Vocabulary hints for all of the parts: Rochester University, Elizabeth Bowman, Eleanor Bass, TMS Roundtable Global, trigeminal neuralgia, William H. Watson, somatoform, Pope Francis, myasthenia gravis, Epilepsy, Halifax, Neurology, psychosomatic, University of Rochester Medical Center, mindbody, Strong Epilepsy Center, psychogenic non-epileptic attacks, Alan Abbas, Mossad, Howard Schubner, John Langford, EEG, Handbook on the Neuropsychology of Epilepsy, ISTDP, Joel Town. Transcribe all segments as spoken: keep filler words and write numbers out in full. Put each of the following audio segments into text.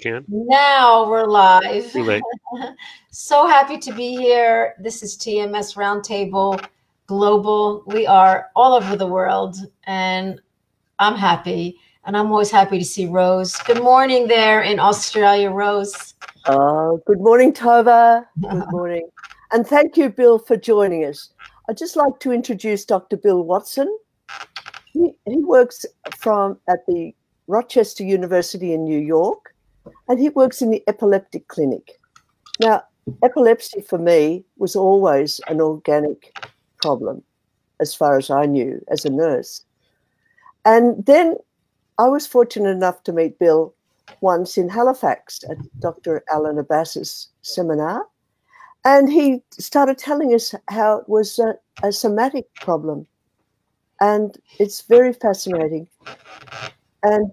Can. Now we're live. So happy to be here. This is T M S Roundtable Global. We are all over the world, and I'm happy. And I'm always happy to see Rose. Good morning there in Australia, Rose. Uh, good morning, Tova. Good morning. And thank you, Bill, for joining us. I'd just like to introduce Doctor Bill Watson. He, he works from at the Rochester University in New York. And he works in the epileptic clinic. Now, epilepsy for me was always an organic problem, as far as I knew, as a nurse. And then I was fortunate enough to meet Bill once in Halifax at Doctor Alan Abbas's seminar. And he started telling us how it was a, a somatic problem. And it's very fascinating. And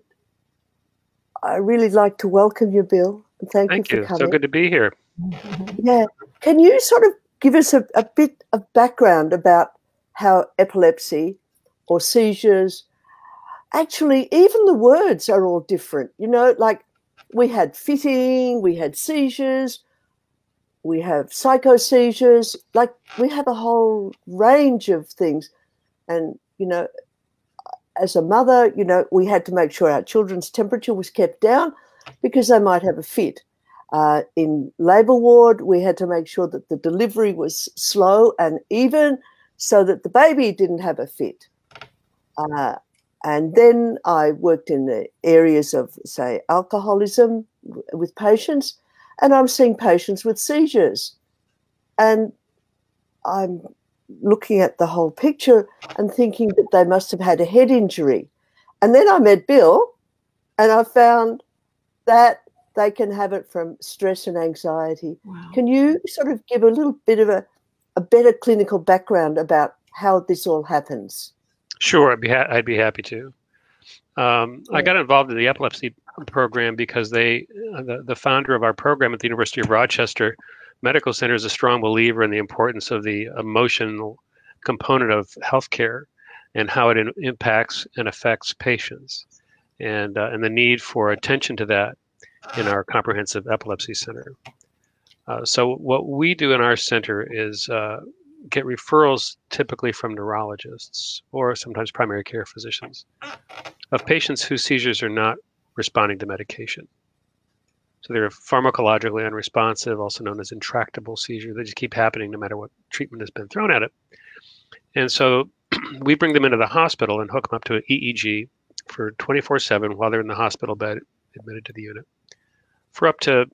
I really like to welcome you, Bill. And thank, thank you for you. coming. So good to be here. Yeah. Can you sort of give us a, a bit of background about how epilepsy or seizures, actually, even the words are all different. You know, like we had fitting, we had seizures, we have psycho seizures, like we have a whole range of things. And, you know, as a mother, you know, we had to make sure our children's temperature was kept down because they might have a fit. Uh, in labour ward, we had to make sure that the delivery was slow and even so that the baby didn't have a fit. Uh, and then I worked in the areas of, say, alcoholism with patients, and I'm seeing patients with seizures. And I'm looking at the whole picture and thinking that they must have had a head injury. And then I met Bill and I found that they can have it from stress and anxiety. Wow. Can you sort of give a little bit of a, a better clinical background about how this all happens? Sure, I'd be, ha I'd be happy to. Um, yeah. I got involved in the epilepsy program because they, the, the founder of our program at the University of Rochester Medical Center is a strong believer in the importance of the emotional component of healthcare and how it in, impacts and affects patients, and uh, and the need for attention to that in our comprehensive epilepsy center. Uh, so what we do in our center is uh, get referrals typically from neurologists or sometimes primary care physicians of patients whose seizures are not responding to medication. So they're pharmacologically unresponsive, also known as intractable seizures. They just keep happening no matter what treatment has been thrown at it. And so we bring them into the hospital and hook them up to an E E G for twenty-four seven while they're in the hospital bed, admitted to the unit, for up to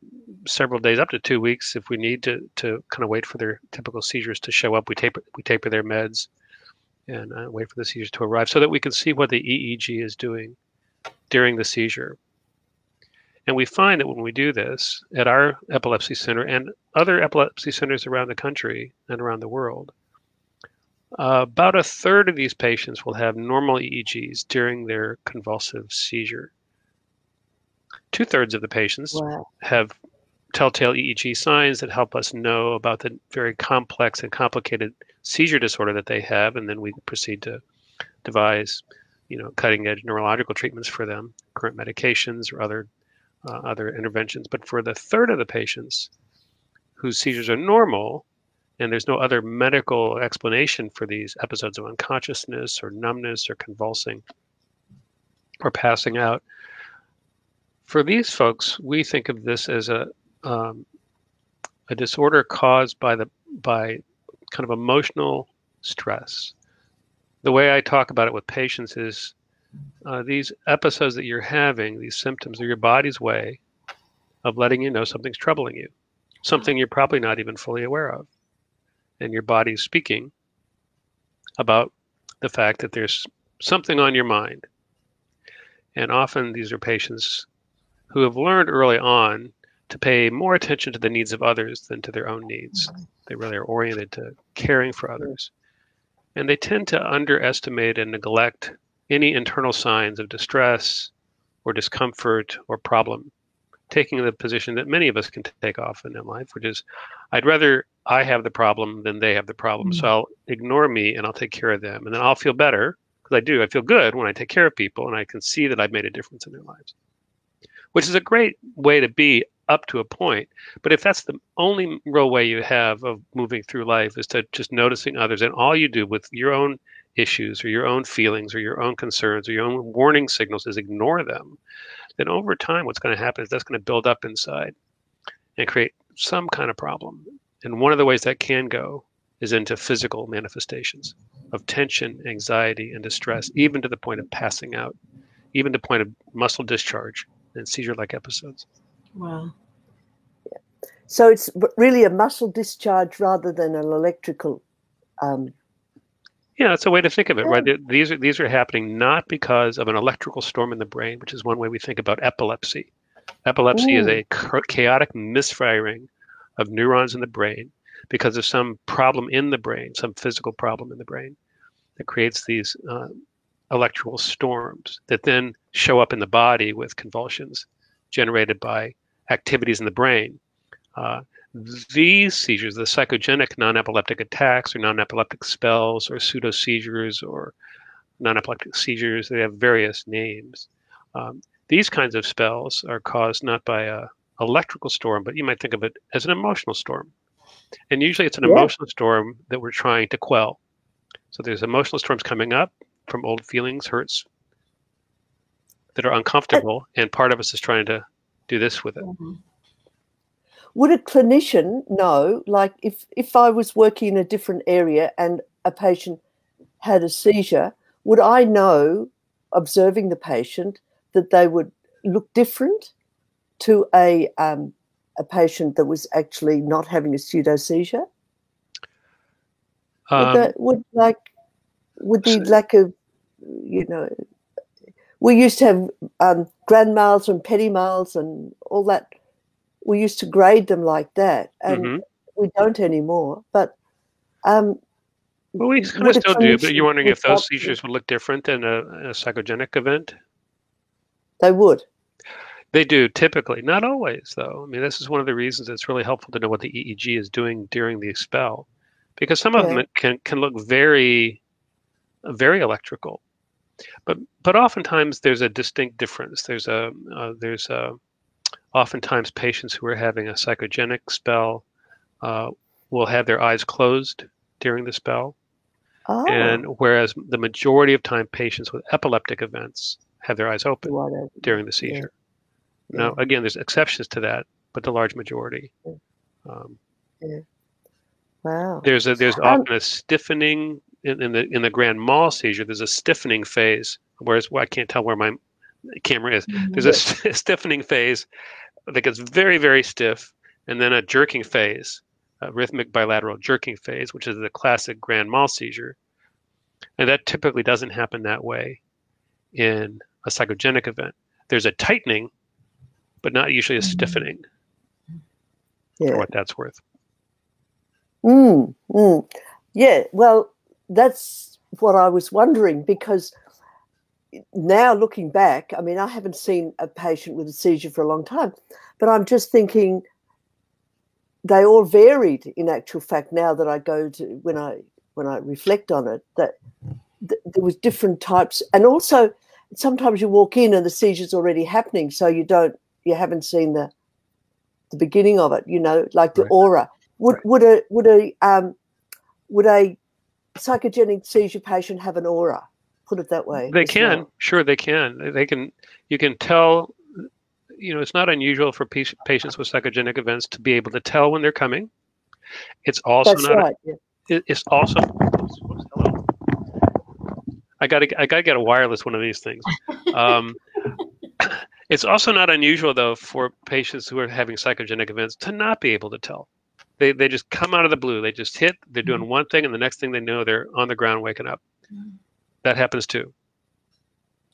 several days, up to two weeks if we need to, to kind of wait for their typical seizures to show up. We taper, we taper their meds and uh, wait for the seizures to arrive so that we can see what the E E G is doing during the seizure. And we find that when we do this at our epilepsy center and other epilepsy centers around the country and around the world, uh, about a third of these patients will have normal E E Gs during their convulsive seizure. Two thirds of the patients wow. have telltale E E G signs that help us know about the very complex and complicated seizure disorder that they have, and then we proceed to devise, you know, cutting edge neurological treatments for them, current medications or other Uh, other interventions. But for the third of the patients whose seizures are normal and there's no other medical explanation for these episodes of unconsciousness or numbness or convulsing or passing out, for these folks, we think of this as a um, a disorder caused by the by kind of emotional stress. The way I talk about it with patients is Uh, these episodes that you're having, these symptoms, are your body's way of letting you know something's troubling you, something you're probably not even fully aware of. And your body's speaking about the fact that there's something on your mind. And often these are patients who have learned early on to pay more attention to the needs of others than to their own needs. They really are oriented to caring for others. And they tend to underestimate and neglect any internal signs of distress or discomfort or problem, taking the position that many of us can take often in life, which is, I'd rather I have the problem than they have the problem. Mm-hmm. So I'll ignore me and I'll take care of them. And then I'll feel better, because I do. I feel good when I take care of people and I can see that I've made a difference in their lives. which is a great way to be up to a point. But if that's the only real way you have of moving through life is to just noticing others, and all you do with your own issues or your own feelings or your own concerns or your own warning signals is ignore them, then over time what's going to happen is that's going to build up inside and create some kind of problem. And one of the ways that can go is into physical manifestations of tension, anxiety, and distress, even to the point of passing out, even to the point of muscle discharge and seizure-like episodes. Wow. Yeah. So it's really a muscle discharge rather than an electrical. Um... Yeah, that's a way to think of it, yeah. Right? These are, these are happening not because of an electrical storm in the brain, which is one way we think about epilepsy. Epilepsy Ooh. Is a chaotic misfiring of neurons in the brain because of some problem in the brain, some physical problem in the brain that creates these uh, electrical storms that then show up in the body with convulsions generated by activities in the brain. Uh, these seizures, the psychogenic non-epileptic attacks or non-epileptic spells or pseudo seizures or non-epileptic seizures, they have various names. Um, these kinds of spells are caused not by a electrical storm, but you might think of it as an emotional storm. And usually it's an yeah. emotional storm that we're trying to quell. So there's emotional storms coming up from old feelings, hurts that are uncomfortable, and part of us is trying to do this with it. Mm-hmm. Would a clinician know, like if, if I was working in a different area and a patient had a seizure, would I know, observing the patient, that they would look different to a, um, a patient that was actually not having a pseudo seizure? Um, would, that, would like, would the lack of, you know, we used to have um, grand mals and petit mals and all that. We used to grade them like that, and mm-hmm. we don't anymore. But um, well, we kind of still do. But you're wondering if those seizures would look different than a, a psychogenic event? They would. They do, typically. Not always, though. I mean, this is one of the reasons it's really helpful to know what the E E G is doing during the spell, because some of yeah. them can, can look very, very electrical. But but oftentimes there's a distinct difference. There's a uh, there's a, oftentimes patients who are having a psychogenic spell uh, will have their eyes closed during the spell, oh. and whereas the majority of time patients with epileptic events have their eyes open Water. during the seizure. Yeah. Now again, there's exceptions to that, but the large majority. Yeah. Um, yeah. Wow. There's a, there's um, often a stiffening. In, in the in the grand mal seizure, there's a stiffening phase, whereas well, I can't tell where my camera is. There's a st stiffening phase that gets very, very stiff, and then a jerking phase, a rhythmic bilateral jerking phase, which is the classic grand mal seizure. And that typically doesn't happen that way in a psychogenic event. There's a tightening, but not usually a stiffening, yeah. for what that's worth. Mm, mm. Yeah, well, that's what I was wondering, because now looking back, I mean, I haven't seen a patient with a seizure for a long time, but I'm just thinking they all varied in actual fact. Now that I go to, when I, when I reflect on it, that th there was different types. And also sometimes you walk in and the seizure's already happening. So you don't, you haven't seen the, the beginning of it, you know, like the right. aura. Would, right. would a, would a, um, would a, psychogenic seizure patient have an aura? Put it that way. They can, well. sure, they can. They can. You can tell. You know, it's not unusual for patients with psychogenic events to be able to tell when they're coming. It's also That's not. Right, yeah. it, it's also. Oops, oops, hello. I gotta. I gotta get a wireless one of these things. Um, it's also not unusual, though, for patients who are having psychogenic events to not be able to tell. They, they just come out of the blue. They just hit. They're doing one thing, and the next thing they know, they're on the ground waking up. That happens too.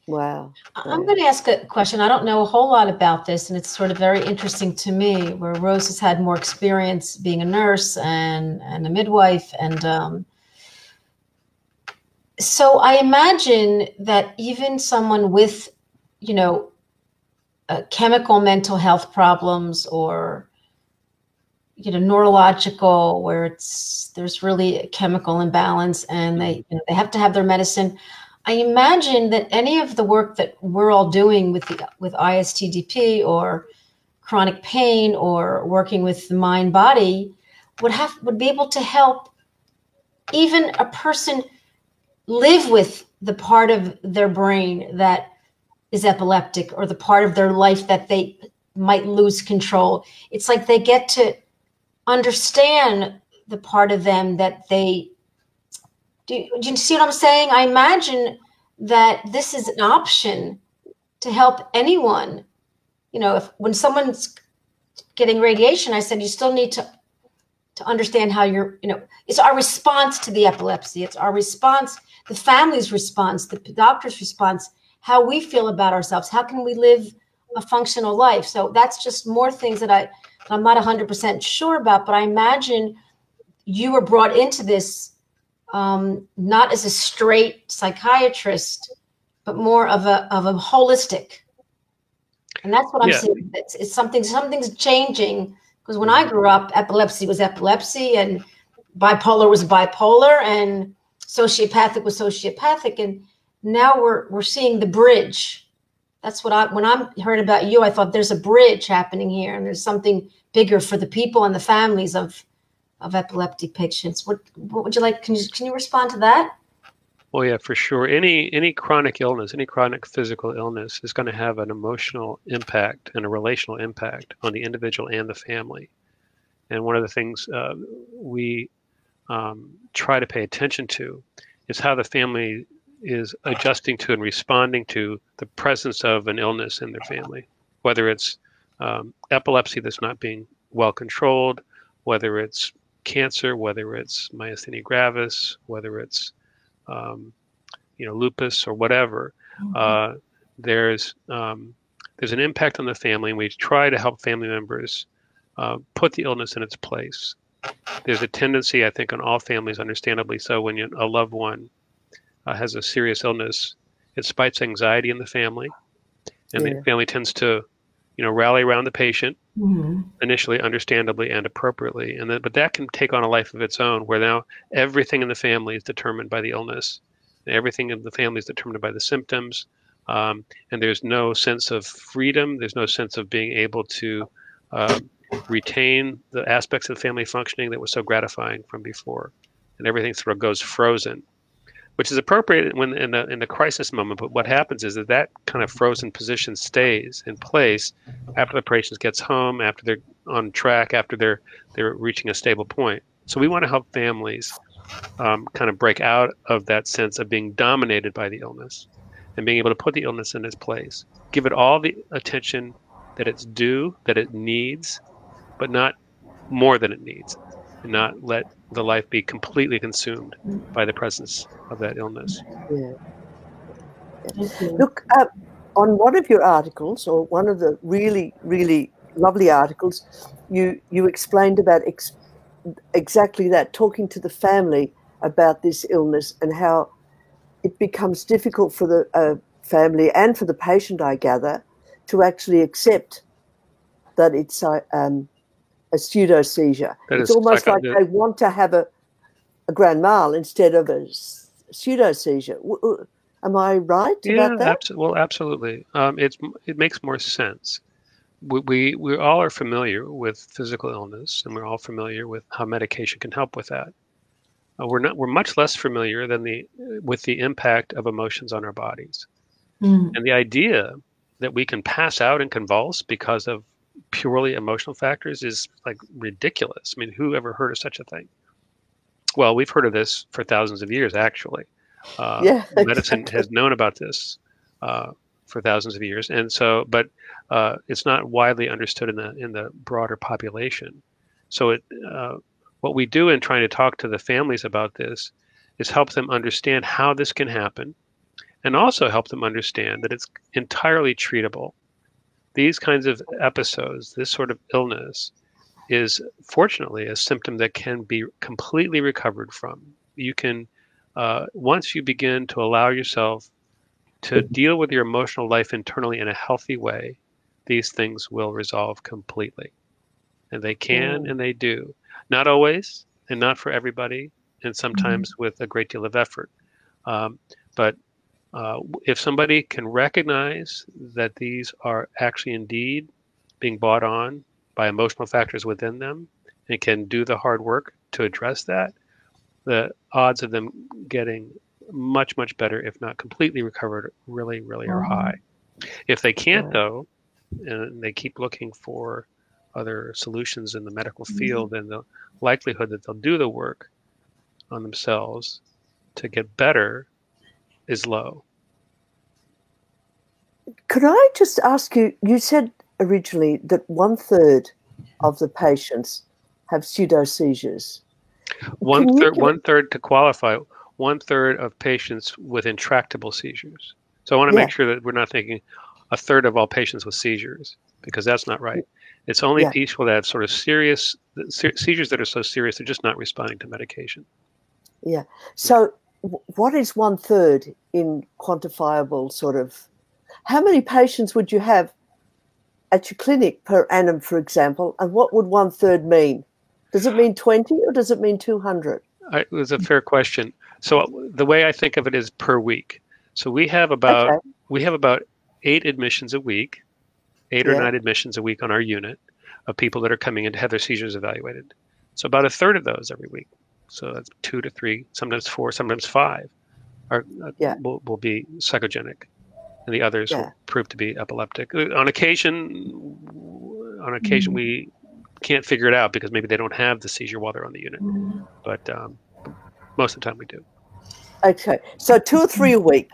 Wow. I'm going to ask a question. I don't know a whole lot about this, and it's sort of very interesting to me, where Rose has had more experience being a nurse and, and a midwife. And um, so I imagine that even someone with, you know, uh, chemical mental health problems or you know, neurological, where it's, there's really a chemical imbalance and they, you know, they have to have their medicine. I imagine that any of the work that we're all doing with the, with I S T D P or chronic pain or working with the mind body would have would be able to help even a person live with the part of their brain that is epileptic or the part of their life that they might lose control. It's like they get to understand the part of them that they do. Do you see what I'm saying? I imagine that this is an option to help anyone. You know, if when someone's getting radiation, I said you still need to to understand how you're, you know, it's our response to the epilepsy. It's our response, the family's response, the doctor's response, how we feel about ourselves. How can we live a functional life? So that's just more things that I, that I'm not one hundred percent sure about, but I imagine you were brought into this um, not as a straight psychiatrist, but more of a, of a holistic. And that's what I'm yeah. seeing. It's, it's something, something's changing. Because when I grew up, epilepsy was epilepsy, and bipolar was bipolar, and sociopathic was sociopathic, and now we're we're seeing the bridge. That's what I when I heard about you, I thought there's a bridge happening here, and there's something bigger for the people and the families of of epileptic patients. What what would you like? Can you can you respond to that? Oh yeah, for sure. Any any chronic illness, any chronic physical illness is going to have an emotional impact and a relational impact on the individual and the family. And one of the things uh, we um, try to pay attention to is how the family is adjusting to and responding to the presence of an illness in their family, whether it's um, epilepsy that's not being well controlled, whether it's cancer, whether it's myasthenia gravis, whether it's Um, you know, lupus or whatever. Mm-hmm. uh, there's um, there's an impact on the family, and we try to help family members uh, put the illness in its place. There's a tendency, I think, on all families, understandably so, when you, a loved one uh, has a serious illness, it spikes anxiety in the family, and yeah. the family tends to, you know, rally around the patient mm-hmm. initially, understandably and appropriately, and then but that can take on a life of its own, where now everything in the family is determined by the illness, and everything in the family is determined by the symptoms, um, and there's no sense of freedom. There's no sense of being able to uh, retain the aspects of the family functioning that was so gratifying from before, and everything sort of goes frozen, which is appropriate when in the in the crisis moment. But what happens is that that kind of frozen position stays in place after the patient gets home, after they're on track, after they're they're reaching a stable point. So we want to help families um, kind of break out of that sense of being dominated by the illness and being able to put the illness in its place, give it all the attention that it's due, that it needs, but not more than it needs, and not let the life be completely consumed by the presence of that illness. Yeah. Look, uh, on one of your articles, or one of the really, really lovely articles, you, you explained about ex exactly that, talking to the family about this illness and how it becomes difficult for the uh, family and for the patient, I gather, to actually accept that it's um, a pseudo seizure. That it's almost like they want to have a, a grand mal instead of a pseudo seizure. W am I right yeah, about that? Abso well, absolutely. Um, it's it makes more sense. We, we we all are familiar with physical illness, and we're all familiar with how medication can help with that. Uh, we're not. We're much less familiar than the with the impact of emotions on our bodies, mm. and the idea that we can pass out and convulse because of purely emotional factors is like ridiculous. I mean, who ever heard of such a thing? Well, we've heard of this for thousands of years, actually. Uh, yeah, exactly. Medicine has known about this uh, for thousands of years, and so, but uh, it's not widely understood in the in the broader population. So, it uh, what we do in trying to talk to the families about this is help them understand how this can happen, and also help them understand that it's entirely treatable. These kinds of episodes, this sort of illness, is fortunately a symptom that can be completely recovered from. You can, uh, once you begin to allow yourself to deal with your emotional life internally in a healthy way, these things will resolve completely. And they can mm. and they do. Not always, and not for everybody, and sometimes mm. with a great deal of effort. Um, but Uh, if somebody can recognize that these are actually indeed being brought on by emotional factors within them and can do the hard work to address that, the odds of them getting much, much better, if not completely recovered, really, really mm-hmm. are high. If they can't, yeah. though, and they keep looking for other solutions in the medical field, mm-hmm. then the likelihood that they'll do the work on themselves to get better is low. Could I just ask you, you said originally that one third of the patients have pseudo seizures. One third, one third to qualify, one third of patients with intractable seizures. So I want to yeah. make sure that we're not thinking a third of all patients with seizures, because that's not right. It's only yeah. people that have sort of serious se seizures that are so serious, they're just not responding to medication. Yeah. So what is one third in quantifiable sort of, how many patients would you have at your clinic per annum, for example, and what would one third mean? Does it mean twenty or does it mean two hundred? It was a fair question. So the way I think of it is per week. So we have about, okay. we have about eight admissions a week, eight yeah. or nine admissions a week on our unit of people that are coming in to have their seizures evaluated. So about a third of those every week. So that's two to three, sometimes four, sometimes five are, yeah. will, will be psychogenic, and the others yeah. will prove to be epileptic. On occasion, on occasion mm-hmm. we can't figure it out because maybe they don't have the seizure while they're on the unit, mm-hmm. but um, most of the time we do. Okay, so two or three a week,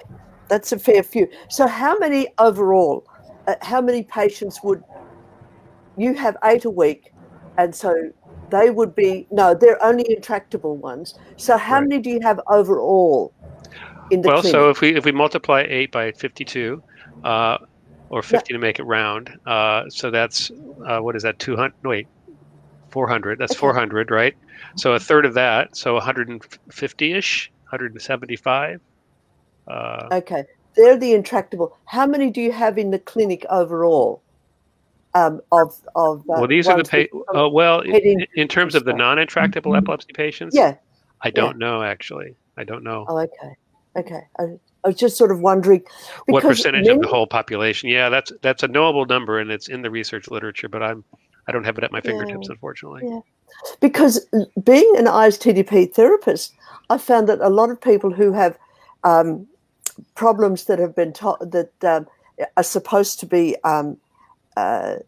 that's a fair few. So how many overall, uh, how many patients would, you have eight a week, and so they would be, no, they're only intractable ones. So how right. many do you have overall in the well, clinic? So if we, if we multiply eight by fifty-two, uh, or fifty yeah. to make it round, uh, so that's, uh, what is that, two hundred, no, wait, four hundred, that's okay. four hundred, right? So a third of that, so one hundred fifty-ish, one hundred seventy-five. Uh, okay, they're the intractable. How many do you have in the clinic overall? Um, of, of, uh, well, these are the patients, uh, well, in, in terms of the non-intractable mm-hmm. epilepsy patients, yeah, I don't yeah. know, actually. I don't know. Oh, okay. Okay. I, I was just sort of wondering. What percentage many, of the whole population? Yeah, that's that's a knowable number, and it's in the research literature, but I'm, I don't have it at my fingertips, yeah, unfortunately. Yeah. Because being an I S T D P therapist, I found that a lot of people who have um, problems that have been taught that um, are supposed to be um, Uh,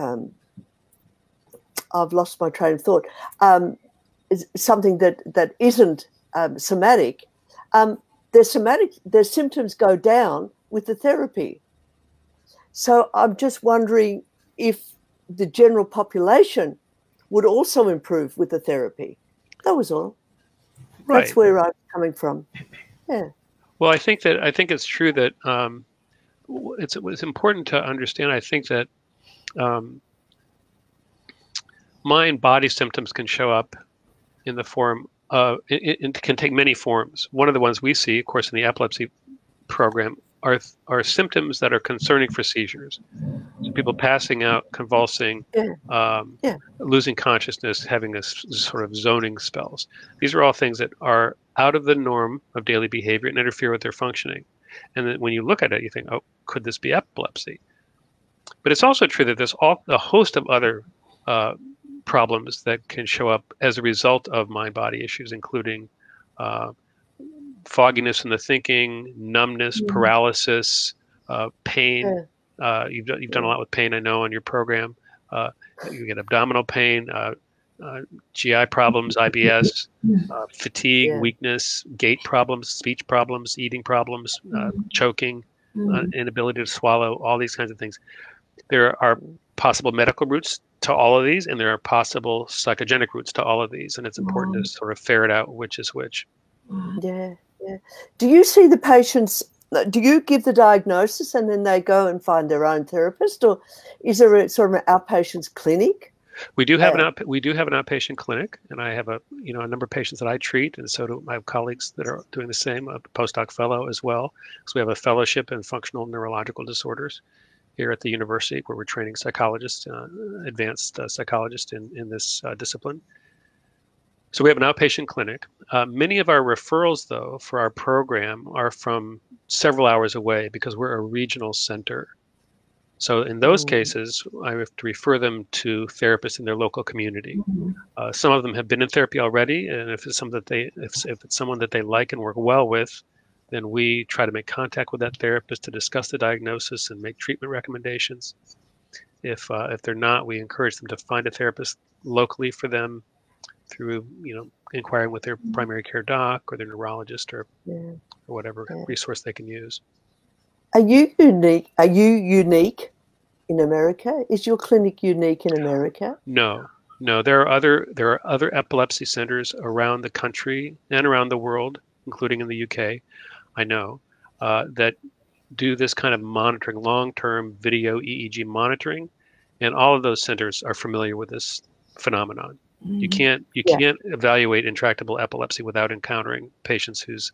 um, I've lost my train of thought. Um, is something that that isn't um, somatic. Um, their somatic, their symptoms go down with the therapy. So I'm just wondering if the general population would also improve with the therapy. That was all. Right. That's where I'm coming from. Yeah. Well, I think that I think it's true that. Um, It's, it's important to understand, I think, that um, mind-body symptoms can show up in the form of, it, it can take many forms. One of the ones we see, of course, in the epilepsy program are, are symptoms that are concerning for seizures. So people passing out, convulsing, yeah. Um, yeah. losing consciousness, having a sort of zoning spells. These are all things that are out of the norm of daily behavior and interfere with their functioning. And then when you look at it, you think, oh, could this be epilepsy? But it's also true that there's all, a host of other uh, problems that can show up as a result of mind-body issues, including uh, fogginess in the thinking, numbness, mm-hmm. paralysis, uh, pain. Yeah. Uh, you've, you've done a lot with pain, I know, on your program. Uh, you get abdominal pain, uh, uh, G I problems, I B S. Uh, fatigue, yeah. weakness, gait problems, speech problems, eating problems, uh, choking, mm-hmm. uh, inability to swallow, all these kinds of things. There are possible medical routes to all of these, and there are possible psychogenic routes to all of these. And it's important mm-hmm. to sort of ferret out which is which. Yeah, yeah. Do you see the patients, do you give the diagnosis and then they go and find their own therapist, or is there a sort of an outpatient's clinic? We do have yeah. an out, we do have an outpatient clinic, and I have a you know a number of patients that I treat, and so do my colleagues that are doing the same, a postdoc fellow as well. So we have a fellowship in functional neurological disorders here at the university, where we're training psychologists, uh, advanced uh, psychologists in in this uh, discipline. So we have an outpatient clinic. Uh, many of our referrals, though, for our program are from several hours away because we're a regional center. So in those cases, I have to refer them to therapists in their local community. Uh, some of them have been in therapy already, and if it's, some that they, if, if it's someone that they like and work well with, then we try to make contact with that therapist to discuss the diagnosis and make treatment recommendations. If, uh, if they're not, we encourage them to find a therapist locally for them through, you know, inquiring with their primary care doc or their neurologist or, yeah. or whatever yeah. resource they can use. Are you unique? Are you unique in America? Is your clinic unique in America? No, no. There are other there are other epilepsy centers around the country and around the world, including in the U K. I know uh, that do this kind of monitoring, long-term video E E G monitoring, and all of those centers are familiar with this phenomenon. Mm-hmm. You can't you yeah. can't evaluate intractable epilepsy without encountering patients whose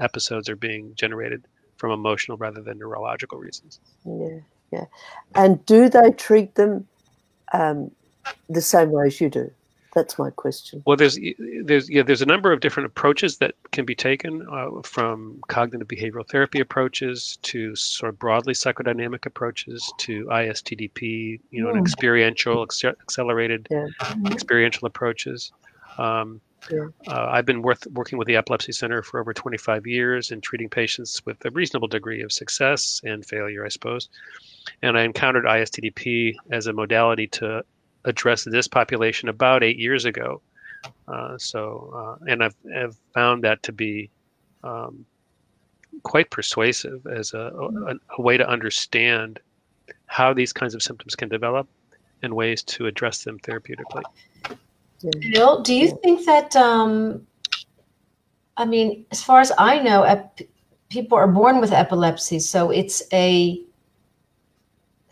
episodes are being generated from emotional rather than neurological reasons. Yeah, yeah. And do they treat them um, the same way as you do? That's my question. Well, there's there's yeah there's a number of different approaches that can be taken, uh, from cognitive behavioral therapy approaches to sort of broadly psychodynamic approaches to I S T D P, you know, yeah. and experiential, ex accelerated yeah. experiential approaches. Um, Yeah. Uh, I've been worth, working with the Epilepsy Center for over twenty-five years and treating patients with a reasonable degree of success and failure, I suppose. And I encountered I S T D P as a modality to address this population about eight years ago. Uh, so, uh, and I've, I've found that to be um, quite persuasive as a, a, a way to understand how these kinds of symptoms can develop and ways to address them therapeutically. Joel, do you think that, um, I mean, as far as I know, ep people are born with epilepsy, so it's a,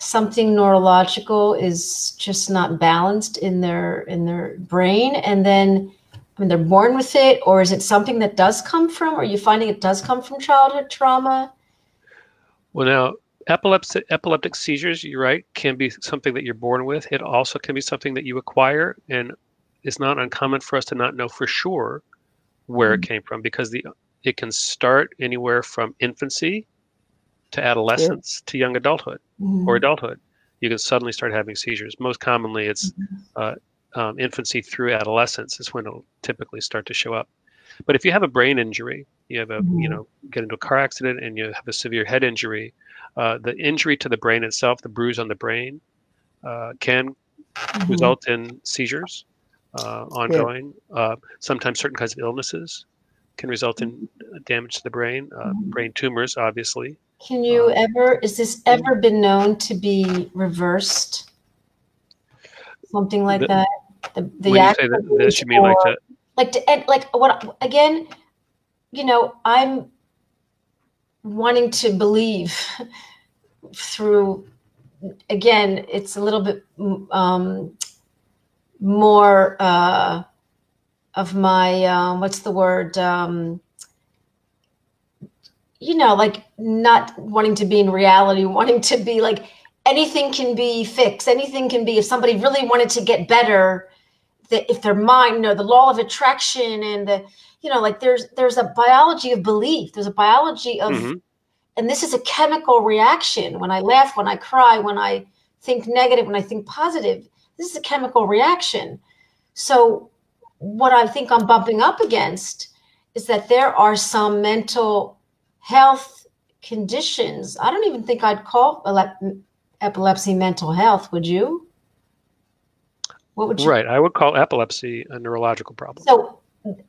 something neurological is just not balanced in their, in their brain, and then, I mean, they're born with it, or is it something that does come from, or are you finding it does come from childhood trauma? Well, now, Epileptic, epileptic seizures, you're right, can be something that you're born with. It also can be something that you acquire, and it's not uncommon for us to not know for sure where mm-hmm. it came from, because the it can start anywhere from infancy to adolescence yeah. to young adulthood mm-hmm. or adulthood. You can suddenly start having seizures. Most commonly, it's mm-hmm. uh, um, infancy through adolescence is when it'll typically start to show up. But if you have a brain injury, you have a mm-hmm. you know get into a car accident and you have a severe head injury, uh, the injury to the brain itself, the bruise on the brain, uh, can mm-hmm. result in seizures. Uh, ongoing. Yeah. Uh, sometimes certain kinds of illnesses can result in damage to the brain, uh, mm-hmm. brain tumors, obviously. Can you um, ever, is this ever been known to be reversed? Something like the, that? The, the when you say that, that you mean or, like that? Like, to, and like what, again, you know, I'm wanting to believe through, again, it's a little bit, um, more uh, of my, um, what's the word, um, you know, like not wanting to be in reality, wanting to be like anything can be fixed, anything can be, if somebody really wanted to get better, that if their mind, you know, the law of attraction and the, you know, like there's, there's a biology of belief, there's a biology of, mm-hmm. and this is a chemical reaction. When I laugh, when I cry, when I think negative, when I think positive, this is a chemical reaction. So what I think I'm bumping up against is that there are some mental health conditions. I don't even think I'd call epilepsy mental health, would you? What would you? Right, I would call epilepsy a neurological problem. So,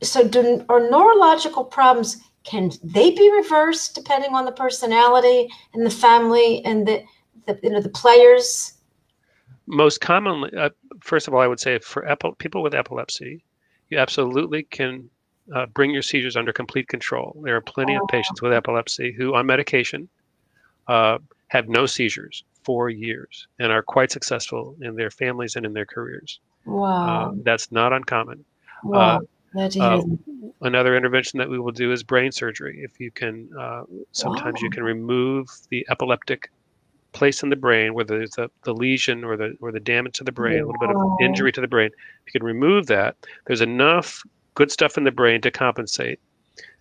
so do, are neurological problems, can they be reversed depending on the personality and the family and the, the you know, the players? Most commonly, uh, first of all, I would say for people with epilepsy, you absolutely can uh, bring your seizures under complete control. There are plenty oh. of patients with epilepsy who on medication uh, have no seizures for years and are quite successful in their families and in their careers. Wow. Uh, that's not uncommon. Wow. Uh, uh, another intervention that we will do is brain surgery. If you can, uh, sometimes wow. you can remove the epileptic place in the brain, whether it's the, the lesion or the or the damage to the brain, a little bit of injury to the brain, if you can remove that, there's enough good stuff in the brain to compensate.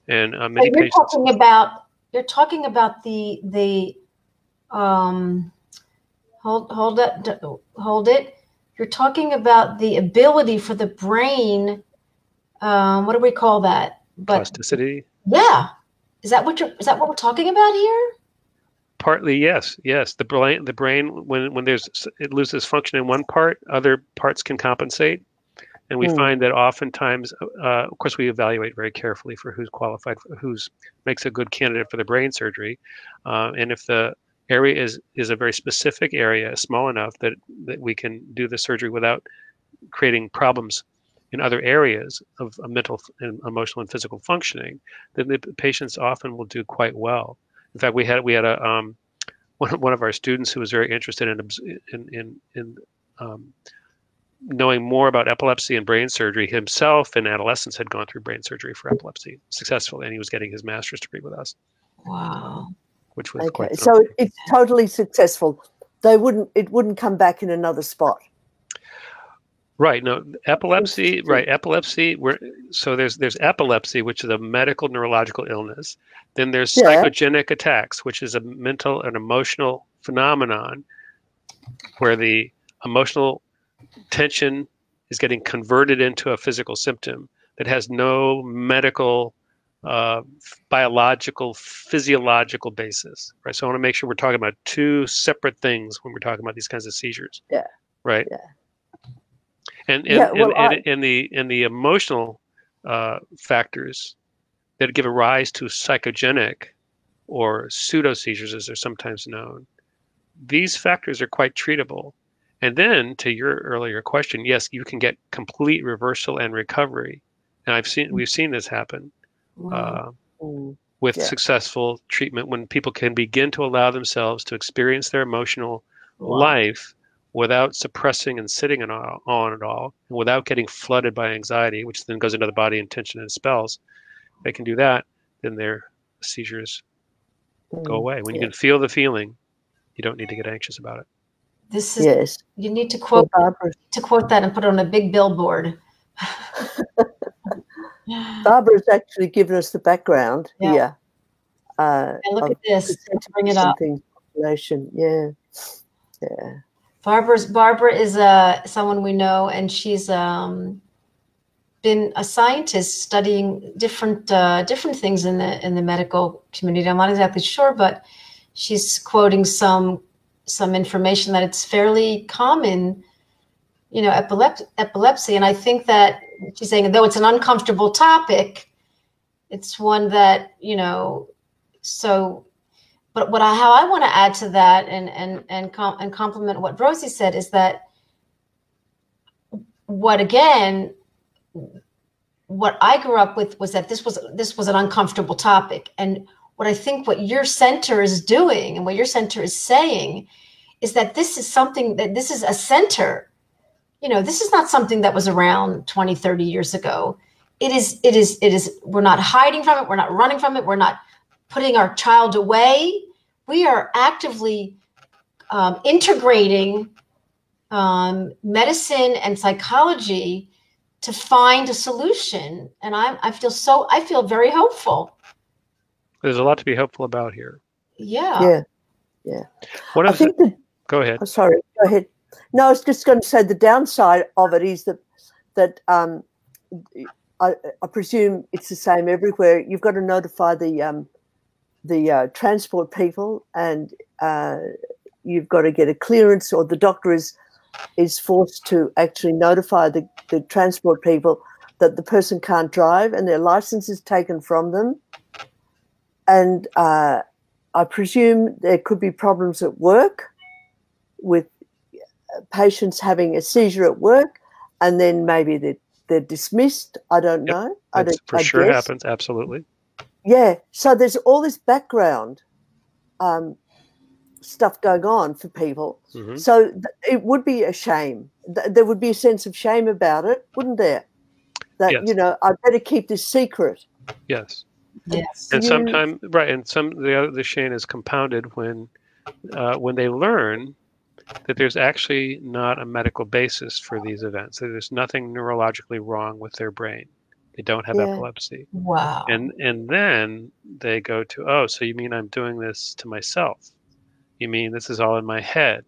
And uh, many so you're patients talking about you're talking about the the um, hold hold up hold it. You're talking about the ability for the brain. Um, what do we call that? But, plasticity. Yeah, is that what you're? Is that what we're talking about here? Partly, yes, yes. The brain, the brain, when when there's it loses function in one part, other parts can compensate, and we mm. find that oftentimes, uh, of course, we evaluate very carefully for who's qualified, for who's makes a good candidate for the brain surgery, uh, and if the area is is a very specific area, small enough that that we can do the surgery without creating problems in other areas of, of mental and emotional and physical functioning, then the patients often will do quite well. In fact, we had we had a um, one one of our students who was very interested in in in, in um, knowing more about epilepsy and brain surgery himself. In adolescence, had gone through brain surgery for epilepsy successfully, and he was getting his master's degree with us. Wow, which was okay. Quite so awesome. It's totally successful. They wouldn't it wouldn't come back in another spot. Right. No, epilepsy. Right. Epilepsy. We're, so there's there's epilepsy, which is a medical neurological illness. Then there's yeah. psychogenic attacks, which is a mental and emotional phenomenon where the emotional tension is getting converted into a physical symptom that has no medical, uh, biological, physiological basis. Right. So I want to make sure we're talking about two separate things when we're talking about these kinds of seizures. Yeah. Right. Yeah. And and, yeah, well, and, and, and the and the emotional uh, factors that give a rise to psychogenic or pseudo seizures, as they're sometimes known, these factors are quite treatable. And then, to your earlier question, yes, you can get complete reversal and recovery, and I've seen we've seen this happen uh, mm-hmm. with yeah. successful treatment when people can begin to allow themselves to experience their emotional wow. life without suppressing and sitting on, on it all, and without getting flooded by anxiety, which then goes into the body and tension and spells. If they can do that, then their seizures mm, go away. When yeah. you can feel the feeling, you don't need to get anxious about it. This is yes. You need to quote Barbara. to quote that and put it on a big billboard. Barbara's actually given us the background yeah. here. Uh, and look at this to bring it up. Population, yeah, yeah. Barbara's, Barbara is uh, someone we know, and she's um, been a scientist studying different uh, different things in the in the medical community. I'm not exactly sure, but she's quoting some some information that it's fairly common, you know, epilepsy. epilepsy. And I think that she's saying, though it's an uncomfortable topic, it's one that, you know, so. But what I, how I want to add to that and and and com and compliment what Rosie said is that what again what I grew up with was that this was this was an uncomfortable topic, and what I think what your center is doing and what your center is saying is that this is something that this is a center, you know, this is not something that was around twenty, thirty years ago. It is it is it is we're not hiding from it, we're not running from it, we're not putting our child away. We are actively um, integrating um, medicine and psychology to find a solution. And I, I feel so, I feel very hopeful. There's a lot to be hopeful about here. Yeah. Yeah. Yeah. What I think the, the, go ahead. I'm sorry. Go ahead. No, I was just going to say the downside of it is that, that um, I, I presume it's the same everywhere. You've got to notify the, um, the uh, transport people, and uh, you've got to get a clearance, or the doctor is is forced to actually notify the, the transport people that the person can't drive, and their license is taken from them. And uh, I presume there could be problems at work with patients having a seizure at work, and then maybe they're, they're dismissed. I don't yep. know. I don't, for I sure guess. happens, absolutely. Yeah, so there's all this background um, stuff going on for people. Mm-hmm. So th it would be a shame. Th there would be a sense of shame about it, wouldn't there? That, yes. you know, I better keep this secret. Yes. Yes. And you... sometimes, right, and some the other, the shame is compounded when uh, when they learn that there's actually not a medical basis for these events. That there's nothing neurologically wrong with their brain. They don't have yeah. epilepsy. Wow. And and then they go to, oh, so you mean I'm doing this to myself? You mean this is all in my head?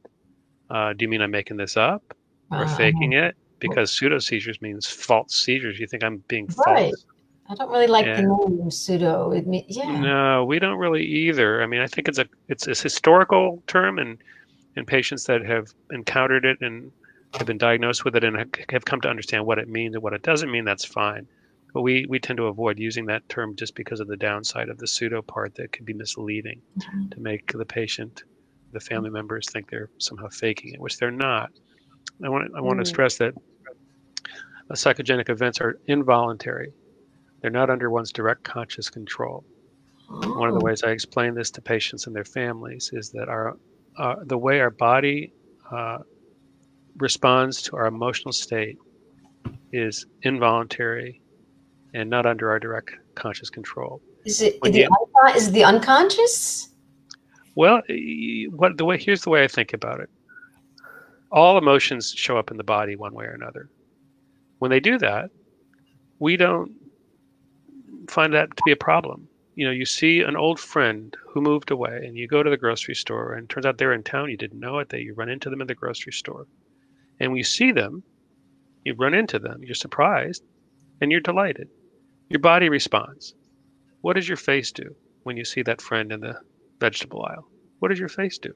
Uh, do you mean I'm making this up or uh, faking it? Because pseudo seizures means false seizures. You think I'm being right. false. I don't really like and the name pseudo. It means, yeah. No, we don't really either. I mean, I think it's a it's a historical term, and and patients that have encountered it and have been diagnosed with it and have come to understand what it means and what it doesn't mean, that's fine. But we, we tend to avoid using that term just because of the downside of the pseudo part that could be misleading mm-hmm. to make the patient, the family members think they're somehow faking it, which they're not. I want, I want mm-hmm. to stress that uh, psychogenic events are involuntary. They're not under one's direct conscious control. Oh. One of the ways I explain this to patients and their families is that our uh, the way our body uh, responds to our emotional state is involuntary and not under our direct conscious control. Is it the, you, is the unconscious? Well, what the way here's the way I think about it. All emotions show up in the body one way or another. When they do that, we don't find that to be a problem. You know, you see an old friend who moved away and you go to the grocery store and it turns out they're in town. You didn't know it, that you run into them in the grocery store. And when you see them, you run into them, you're surprised and you're delighted. Your body responds. What does your face do when you see that friend in the vegetable aisle? What does your face do?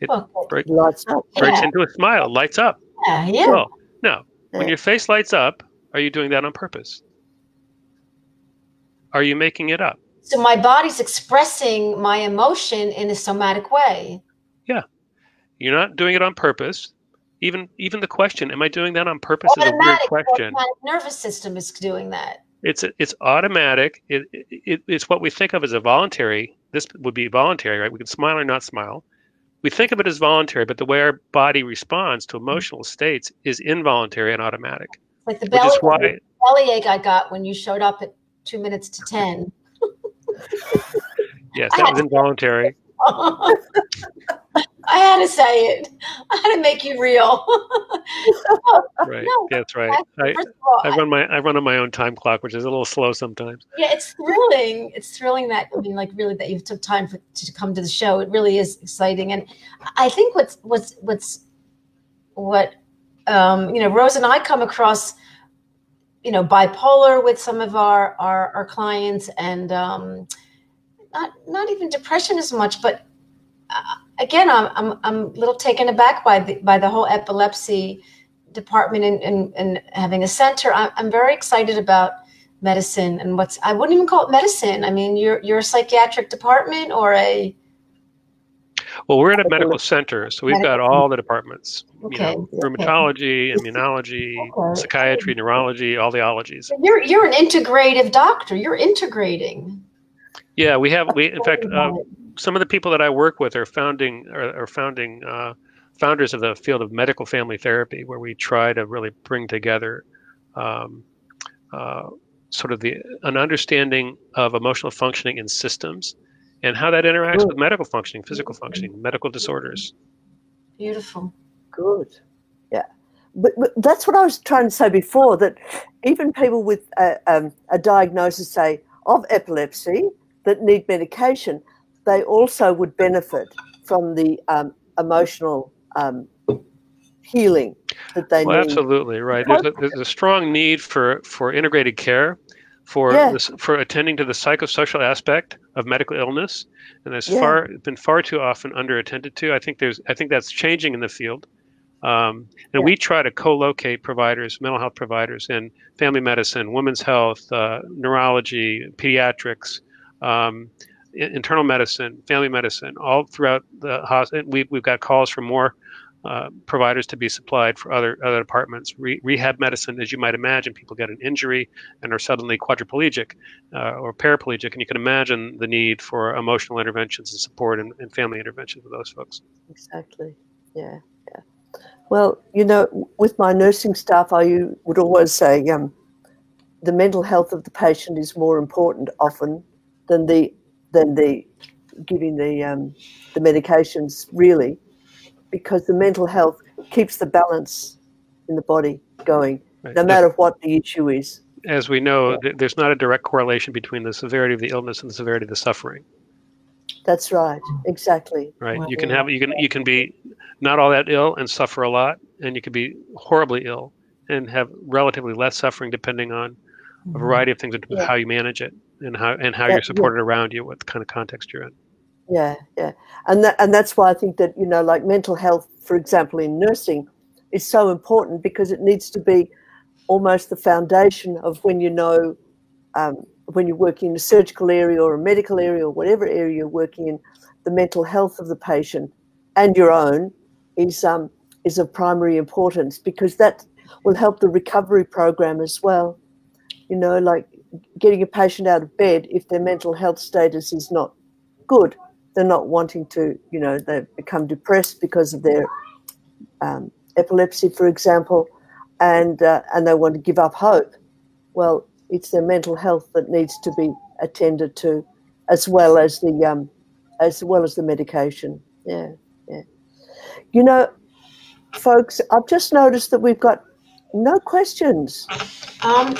It well, break, breaks yeah. into a smile, lights up. Yeah, yeah. Well, no, yeah. when your face lights up, are you doing that on purpose? Are you making it up? So my body's expressing my emotion in a somatic way. Yeah. You're not doing it on purpose. Even even the question, am I doing that on purpose, automatic, is a weird question. Automatic nervous system is doing that. It's it's automatic. It, it It's what we think of as a voluntary. This would be voluntary, right? We can smile or not smile. We think of it as voluntary, but the way our body responds to emotional states is involuntary and automatic. Like the belly, the bellyache I got when you showed up at two minutes to ten. Yes, that was involuntary. I had to say it. I had to make you real. no, right. No, that's right. I, first of all, I, I run my I run on my own time clock, which is a little slow sometimes. Yeah, it's thrilling. It's thrilling that I mean, like, really, that you took time for, to come to the show. It really is exciting, and I think what's what's what's what um, you know, Rose and I come across, you know, bipolar with some of our our, our clients, and um, not not even depression as much, but. Uh, again, I'm, I'm, I'm a little taken aback by the, by the whole epilepsy department and, and, and having a center. I'm, I'm very excited about medicine and what's, I wouldn't even call it medicine. I mean, you're, you're a psychiatric department or a. Well, we're at a medical center, so we've medical. got all the departments, okay. you know, rheumatology, okay. immunology, okay. psychiatry, neurology, all the ologies. You're, you're an integrative doctor. You're integrating. Yeah, we have, we, in fact, uh, some of the people that I work with are founding are, are founding uh, founders of the field of medical family therapy, where we try to really bring together um, uh, sort of the an understanding of emotional functioning in systems and how that interacts Good. with medical functioning, physical functioning, medical disorders. Beautiful. Good. Yeah. But, but that's what I was trying to say before, that even people with a, um, a diagnosis, say, of epilepsy that need medication, they also would benefit from the um, emotional um, healing that they well, need. Absolutely, right. There's a, there's a strong need for, for integrated care, for yeah. this, for attending to the psychosocial aspect of medical illness, and that's yeah. far been far too often under-attended to. I think there's I think that's changing in the field, um, and yeah. we try to co-locate providers, mental health providers, in family medicine, women's health, uh, neurology, pediatrics. Um, internal medicine, family medicine, all throughout the hospital. We've, we've got calls for more uh, providers to be supplied for other other departments. Re rehab medicine, as you might imagine, people get an injury and are suddenly quadriplegic uh, or paraplegic, and you can imagine the need for emotional interventions and support and, and family interventions with those folks. Exactly, yeah, yeah. Well, you know, with my nursing staff, I would always say um, the mental health of the patient is more important often than the than the giving the um, the medications, really, because the mental health keeps the balance in the body going, right. no matter what the issue is. as we know, th there's not a direct correlation between the severity of the illness and the severity of the suffering. That's right. Exactly. Right. Well, you can have you can you can be not all that ill and suffer a lot, and you can be horribly ill and have relatively less suffering, depending on mm-hmm. a variety of things in terms yeah. of how you manage it and how and how that, you're supported yeah. around you, what kind of context you're in. Yeah, yeah, and that, and that's why I think that, you know, like mental health, for example, in nursing, is so important, because it needs to be almost the foundation of when you know, um, when you're working in a surgical area or a medical area or whatever area you're working in, the mental health of the patient and your own is um is of primary importance, because that will help the recovery program as well. You know, like getting a patient out of bed if their mental health status is not good. They're not wanting to, you know, they've become depressed because of their um, epilepsy, for example, and uh, and they want to give up hope. Well, it's their mental health that needs to be attended to, as well as the um, as well as the medication. Yeah, yeah. You know, folks, I've just noticed that we've got no questions. Um,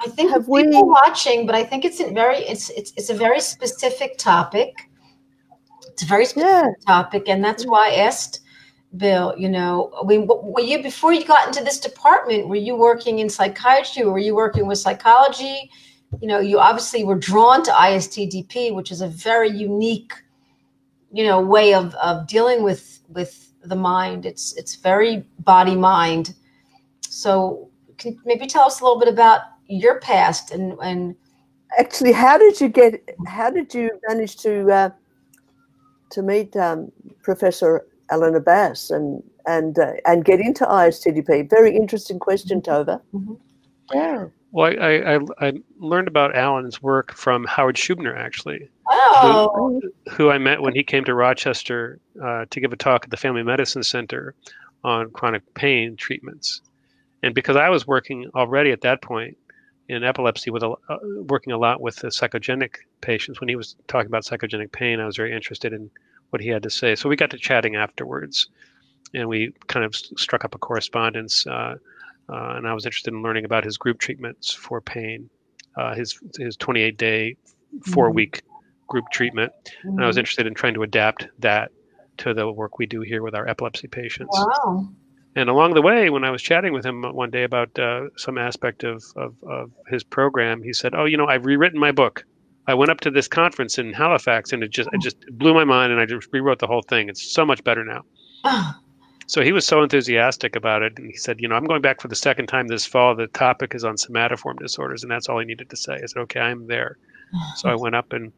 I think have we people watching, but I think it's a very it's it's it's a very specific topic. It's a very specific yeah. topic, and that's why I asked Bill, you know, I mean, were you, before you got into this department, were you working in psychiatry, or were you working with psychology? You know, you obviously were drawn to I S T D P, which is a very unique, you know, way of, of dealing with, with the mind. It's, it's very body-mind. So can maybe tell us a little bit about your past and, and. Actually, how did you get, how did you manage to, uh, to meet um, Professor Eleanor Bass and and uh, and get into I S T D P? Very interesting question, Tova. Mm-hmm. Yeah. Well, I, I I learned about Alan's work from Howard Schubner, actually. Oh. Who, who I met when he came to Rochester uh, to give a talk at the Family Medicine Center on chronic pain treatments, and because I was working already at that point in epilepsy with a, uh, working a lot with the psychogenic patients. When he was talking about psychogenic pain, I was very interested in what he had to say. So we got to chatting afterwards, and we kind of struck up a correspondence, uh, uh, and I was interested in learning about his group treatments for pain, uh, his his twenty-eight day, four-week mm-hmm. group treatment. Mm-hmm. And I was interested in trying to adapt that to the work we do here with our epilepsy patients. Wow. And along the way, when I was chatting with him one day about uh, some aspect of, of, of his program, he said, oh, you know, I've rewritten my book. I went up to this conference in Halifax, and it just, it just blew my mind, and I just rewrote the whole thing. It's so much better now. Oh. So he was so enthusiastic about it, and he said, you know, I'm going back for the second time this fall. The topic is on somatoform disorders, and that's all he needed to say. I said, okay, I'm there. So I went up and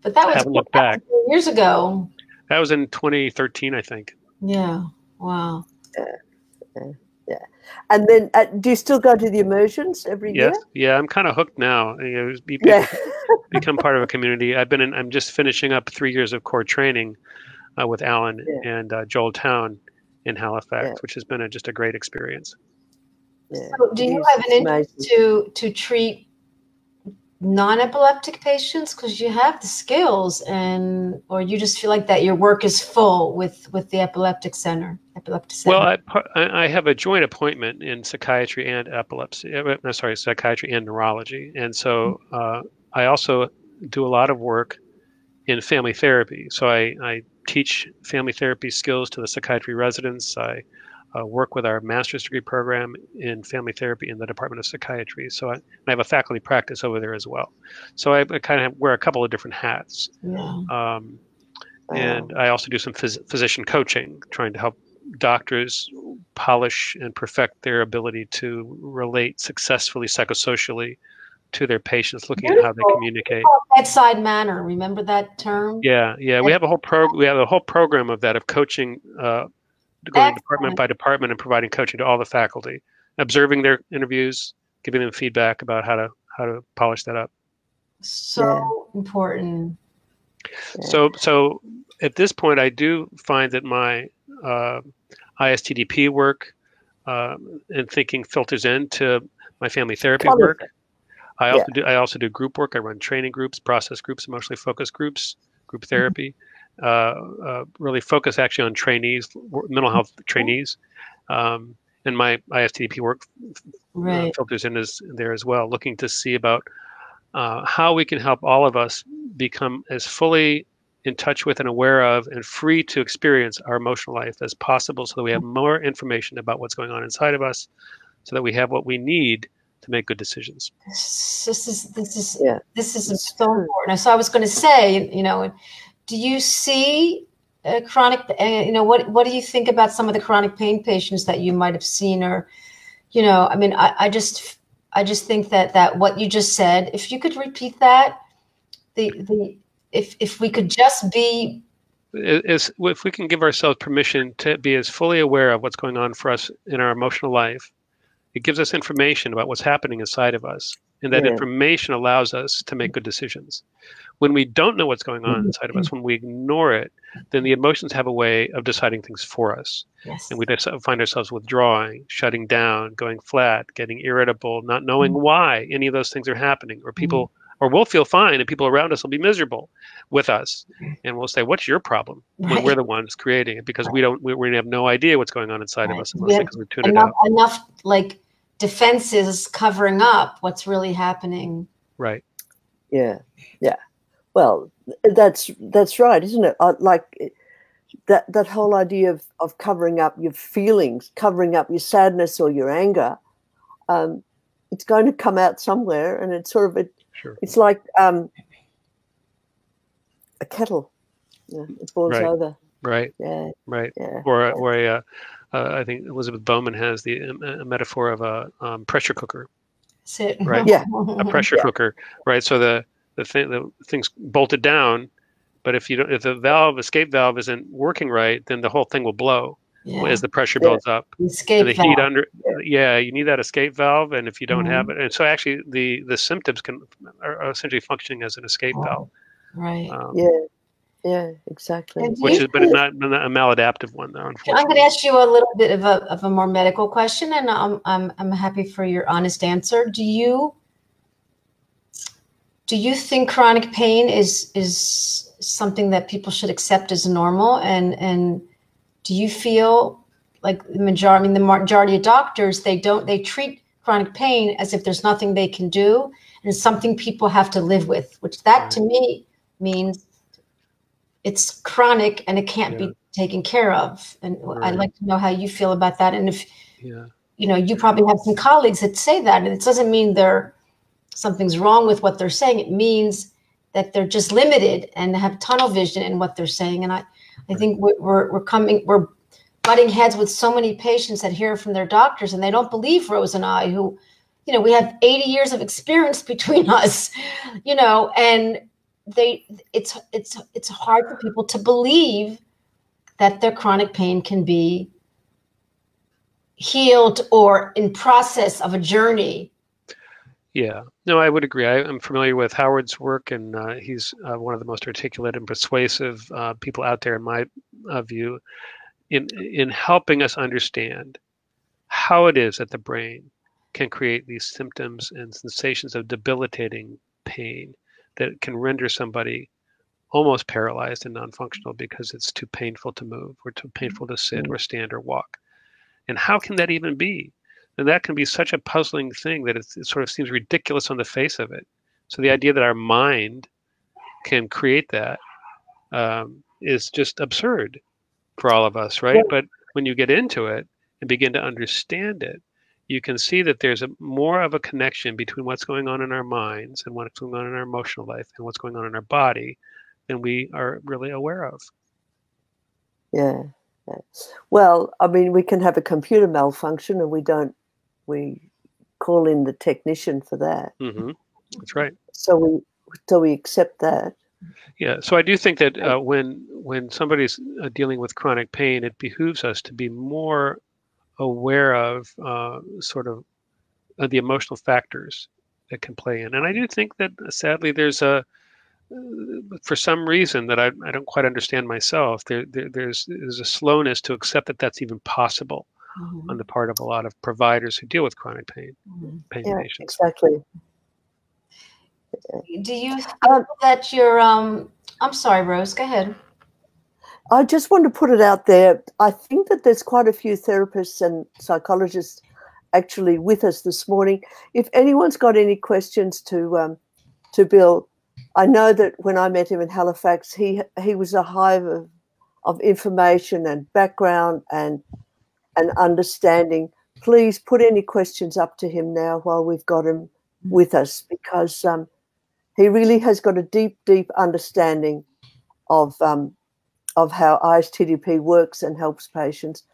but that was, haven't looked back. Years ago. That was in twenty thirteen, I think. Yeah, wow. Yeah, yeah, yeah. And then, uh, do you still go to the immersions every yes. year? Yeah, I'm kind of hooked now. You know, be, yeah. become part of a community. I've been in, I'm just finishing up three years of core training uh, with Alan yeah. and uh, Joel Town in Halifax, yeah. which has been a, just a great experience. Yeah. So do you it's have an interest to, to treat non-epileptic patients? Because you have the skills, and or you just feel like that your work is full with with the epileptic center epileptic center. Well, I, I have a joint appointment in psychiatry and epilepsy I'm sorry psychiatry and neurology, and so uh, I also do a lot of work in family therapy. So I, I teach family therapy skills to the psychiatry residents. I Uh, work with our master's degree program in family therapy in the Department of Psychiatry. So I, I have a faculty practice over there as well. So I, I kind of wear a couple of different hats. Yeah. Um, and oh. I also do some phys physician coaching, trying to help doctors polish and perfect their ability to relate successfully psychosocially to their patients, looking Beautiful. at how they communicate. Bedside manner, remember that term? Yeah, yeah. We have a whole pro we have a whole program of that, of coaching uh, going Excellent. department by department and providing coaching to all the faculty, observing their interviews, giving them feedback about how to how to polish that up. So yeah. important. So so at this point, I do find that my uh, I S T D P work uh, and thinking filters into my family therapy Probably. work. I also yeah. do I also do group work. I run training groups, process groups, emotionally focused groups, group therapy. Mm-hmm. Uh, uh, really focus actually on trainees, mental health trainees, um, and my I S T D P work right. uh, filters in as, there as well, looking to see about uh, how we can help all of us become as fully in touch with and aware of and free to experience our emotional life as possible, so that we have more information about what's going on inside of us, so that we have what we need to make good decisions. This is this is yeah. this is so important. So I was going to say, you know, do you see uh, chronic? Uh, you know, what what do you think about some of the chronic pain patients that you might have seen, or, you know, I mean, I, I just I just think that that what you just said, if you could repeat that, the the if if we could just be. Is if we can give ourselves permission to be as fully aware of what's going on for us in our emotional life, it gives us information about what's happening inside of us, and that yeah. information allows us to make good decisions. When we don't know what's going on inside of us, when we ignore it, then the emotions have a way of deciding things for us. Yes. And we find ourselves withdrawing, shutting down, going flat, getting irritable, not knowing mm-hmm. why any of those things are happening, or people, mm-hmm. or we'll feel fine and people around us will be miserable with us. And we'll say, what's your problem? Right. When we're the ones creating it, because right. we don't, we, we have no idea what's going on inside right. of us. Unless because we're tuned enough, out. enough like, defenses covering up what's really happening. Right. Yeah. Yeah. Well, that's that's right, isn't it? Uh, like that that whole idea of of covering up your feelings, covering up your sadness or your anger. Um, it's going to come out somewhere, and it's sort of it. Sure. It's like um, a kettle. Yeah, it boils right. over. Right. Yeah. Right. Yeah. Or or a. Uh, Uh, I think Elizabeth Bowman has the a, a metaphor of a um, pressure cooker, Sit. right? Yeah, a pressure yeah. cooker, right? So the the thing, the thing's bolted down, but if you don't, if the valve escape valve isn't working right, then the whole thing will blow yeah. as the pressure yeah. builds up. The escape and the valve. Heat under, yeah. yeah, you need that escape valve, and if you don't mm-hmm. have it, and so actually the the symptoms can are, are essentially functioning as an escape oh. valve, right? Um, yeah. Yeah, exactly. Which is, but it's not, not a maladaptive one, though. Unfortunately. I'm going to ask you a little bit of a of a more medical question, and I'm I'm I'm happy for your honest answer. Do you do you think chronic pain is is something that people should accept as normal? And and do you feel like the majority, I mean, the majority of doctors, they don't they treat chronic pain as if there's nothing they can do, and it's something people have to live with, which that to me means. It's chronic and it can't yeah. be taken care of. And right. I'd like to know how you feel about that. And if, yeah. you know, you probably have some colleagues that say that, and it doesn't mean they're something's wrong with what they're saying. It means that they're just limited and have tunnel vision in what they're saying. And I, I right. think we're, we're coming, we're butting heads with so many patients that hear from their doctors and they don't believe Rose and I, who, you know, we have eighty years of experience between us, you know, and, They, it's it's it's hard for people to believe that their chronic pain can be healed or in process of a journey. Yeah, no, I would agree. I, I'm familiar with Howard's work, and uh, he's uh, one of the most articulate and persuasive uh, people out there, in my uh, view, in in helping us understand how it is that the brain can create these symptoms and sensations of debilitating pain that can render somebody almost paralyzed and non-functional because it's too painful to move or too painful to sit or stand or walk. And how can that even be? And that can be such a puzzling thing that it's, it sort of seems ridiculous on the face of it. So the idea that our mind can create that um, is just absurd for all of us, right? Yeah. But when you get into it and begin to understand it, you can see that there's a more of a connection between what's going on in our minds and what's going on in our emotional life and what's going on in our body than we are really aware of. Yeah. Well, I mean, we can have a computer malfunction and we don't, we call in the technician for that. Mm-hmm. That's right. So we, so we accept that. Yeah. So I do think that uh, when, when somebody's uh, dealing with chronic pain, it behooves us to be more aware of uh, sort of uh, the emotional factors that can play in. And I do think that uh, sadly there's a, uh, for some reason that I, I don't quite understand myself, there, there, there's, there's a slowness to accept that that's even possible mm-hmm. on the part of a lot of providers who deal with chronic pain, mm-hmm. pain yeah, patients. Exactly. Do you think um, that you're, um, I'm sorry, Rose, go ahead. I just want to put it out there. I think that there's quite a few therapists and psychologists actually with us this morning. If anyone's got any questions to um, to Bill, I know that when I met him in Halifax, he he was a hive of, of information and background and and understanding. Please put any questions up to him now while we've got him with us, because um, he really has got a deep, deep understanding of um, of how I S T D P works and helps patients.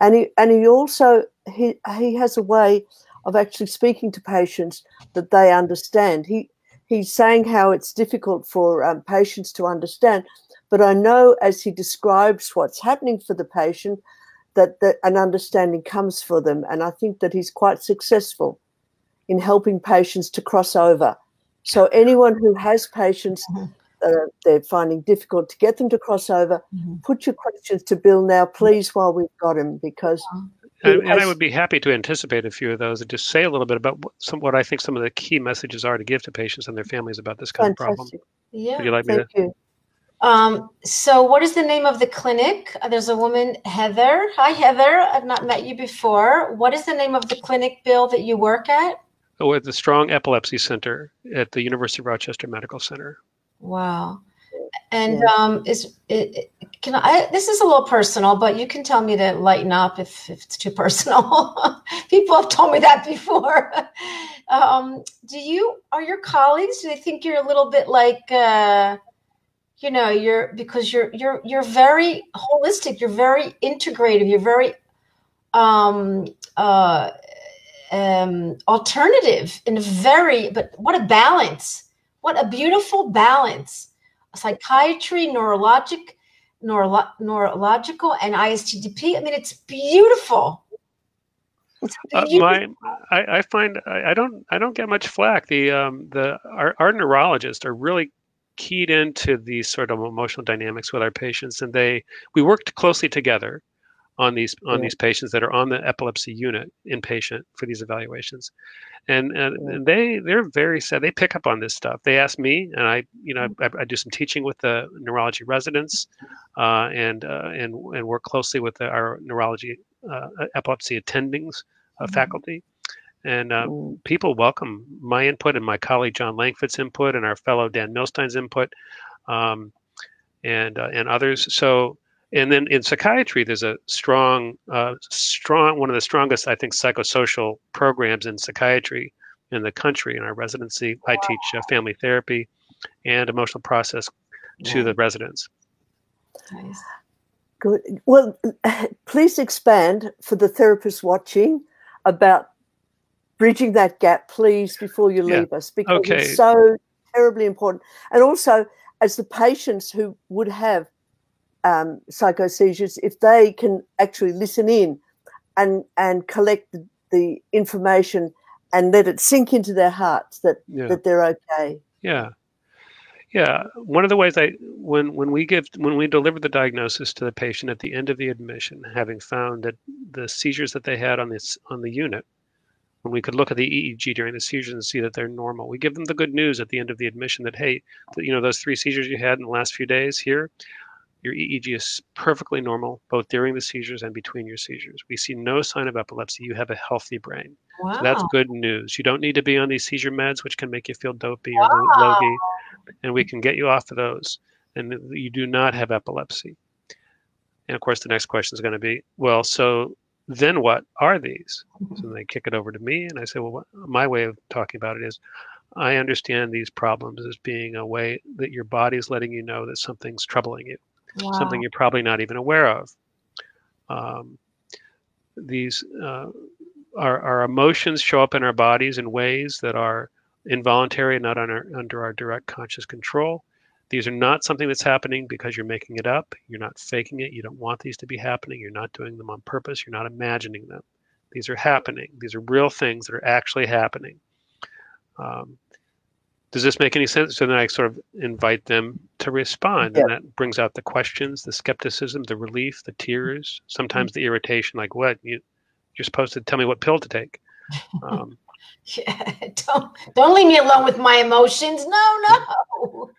And he and he also he he has a way of actually speaking to patients that they understand. He he's saying how it's difficult for um, patients to understand, but I know as he describes what's happening for the patient, that, that an understanding comes for them. And I think that he's quite successful in helping patients to cross over. So anyone who has patients mm-hmm. uh, they're finding difficult to get them to cross over, mm-hmm. put your questions to Bill now, please, while we've got him, because... And, has, and I would be happy to anticipate a few of those and just say a little bit about what, some, what I think some of the key messages are to give to patients and their families about this kind fantastic. Of problem. Yeah, would you like me thank to? You. Um, so what is the name of the clinic? There's a woman, Heather. Hi, Heather. I've not met you before. What is the name of the clinic, Bill, that you work at? Oh, at the Strong Epilepsy Center at the University of Rochester Medical Center. Wow. And yeah. um, is it, can I, this is a little personal, but you can tell me to lighten up if, if it's too personal. People have told me that before. um, do you, are your colleagues, do they think you're a little bit like, uh, you know, you're, because you're, you're, you're very holistic, you're very integrative, you're very um, uh, um, alternative and very, but what a balance, what a beautiful balance. Psychiatry, neurologic, neuro, neurological, and I S T D P. I mean, it's beautiful. It's beautiful. Uh, my, I, I find I, I don't I don't get much flack. The um the our, our neurologists are really keyed into these sort of emotional dynamics with our patients, and they we worked closely together on these on yeah. these patients that are on the epilepsy unit inpatient for these evaluations, and and, yeah. and they they're very sad. They pick up on this stuff. They ask me, and I you know I, I do some teaching with the neurology residents, uh, and uh, and and work closely with the, our neurology uh, epilepsy attendings uh, mm-hmm. faculty, and uh, mm-hmm. people welcome my input and my colleague John Langford's input and our fellow Dan Milstein's input, um, and uh, and others. So. And then in psychiatry, there's a strong, uh, strong one of the strongest, I think, psychosocial programs in psychiatry in the country. In our residency, wow. I teach uh, family therapy and emotional process yeah. to the residents. Nice. Good. Well, please expand for the therapists watching about bridging that gap, please, before you leave yeah. us, because okay. it's so terribly important. And also, as the patients who would have Um, psycho seizures, if they can actually listen in and and collect the, the information and let it sink into their hearts that yeah. that they're okay. Yeah, yeah. One of the ways I when when we give when we deliver the diagnosis to the patient at the end of the admission, having found that the seizures that they had on this on the unit, when we could look at the E E G during the seizures and see that they're normal, we give them the good news at the end of the admission that hey, you know those three seizures you had in the last few days here. Your E E G is perfectly normal, both during the seizures and between your seizures. We see no sign of epilepsy. You have a healthy brain. Wow. So that's good news. You don't need to be on these seizure meds, which can make you feel dopey wow. or logy, and we can get you off of those. And you do not have epilepsy. And, of course, the next question is going to be, well, so then what are these? So they kick it over to me, and I say, well, what, my way of talking about it is, I understand these problems as being a way that your body is letting you know that something's troubling you. Wow. Something you're probably not even aware of. Um, these uh, our, our emotions show up in our bodies in ways that are involuntary and not on our, under our direct conscious control. These are not something that's happening because you're making it up. You're not faking it. You don't want these to be happening. You're not doing them on purpose. You're not imagining them. These are happening. These are real things that are actually happening. Um, Does this make any sense? So then I sort of invite them to respond. Yeah. And that brings out the questions, the skepticism, the relief, the tears, sometimes mm-hmm. the irritation, like what? You, you're supposed to tell me what pill to take. Um, yeah, don't, don't leave me alone with my emotions. No, no.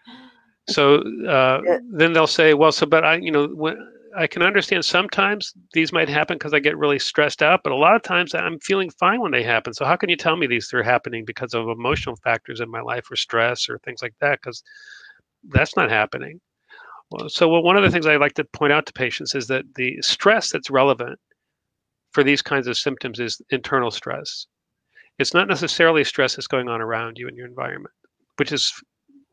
So uh, yeah. then they'll say, well, so, but I, you know, when, I can understand sometimes these might happen because I get really stressed out, but a lot of times I'm feeling fine when they happen. So how can you tell me these are happening because of emotional factors in my life or stress or things like that? Because that's not happening. Well, so well, one of the things I like to point out to patients is that the stress that's relevant for these kinds of symptoms is internal stress. It's not necessarily stress that's going on around you in your environment, which is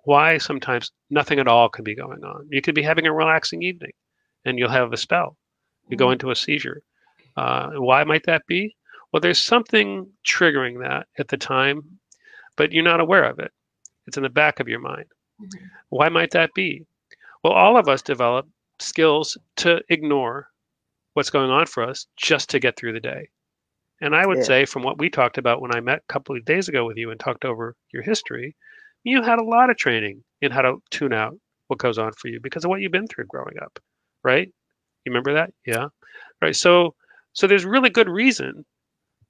why sometimes nothing at all can be going on. You could be having a relaxing evening and you'll have a spell. You go into a seizure. Uh, why might that be? Well, there's something triggering that at the time, but you're not aware of it. It's in the back of your mind. Mm-hmm. Why might that be? Well, all of us develop skills to ignore what's going on for us just to get through the day. And I would yeah. say from what we talked about when I met a couple of days ago with you and talked over your history, you had a lot of training in how to tune out what goes on for you because of what you've been through growing up, right? You remember that? Yeah. Right. So, so there's really good reason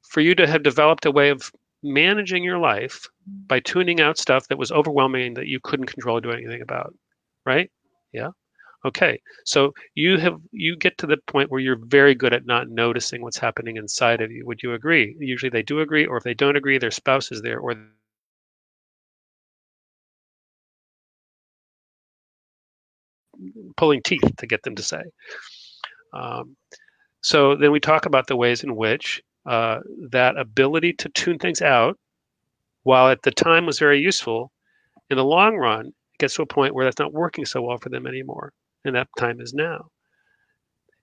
for you to have developed a way of managing your life by tuning out stuff that was overwhelming that you couldn't control or do anything about, right? Yeah. Okay. So you have, you get to the point where you're very good at not noticing what's happening inside of you. Would you agree? Usually they do agree, or if they don't agree, their spouse is there, or pulling teeth to get them to say. Um, so then we talk about the ways in which uh, that ability to tune things out, while at the time was very useful, in the long run, it gets to a point where that's not working so well for them anymore, and that time is now.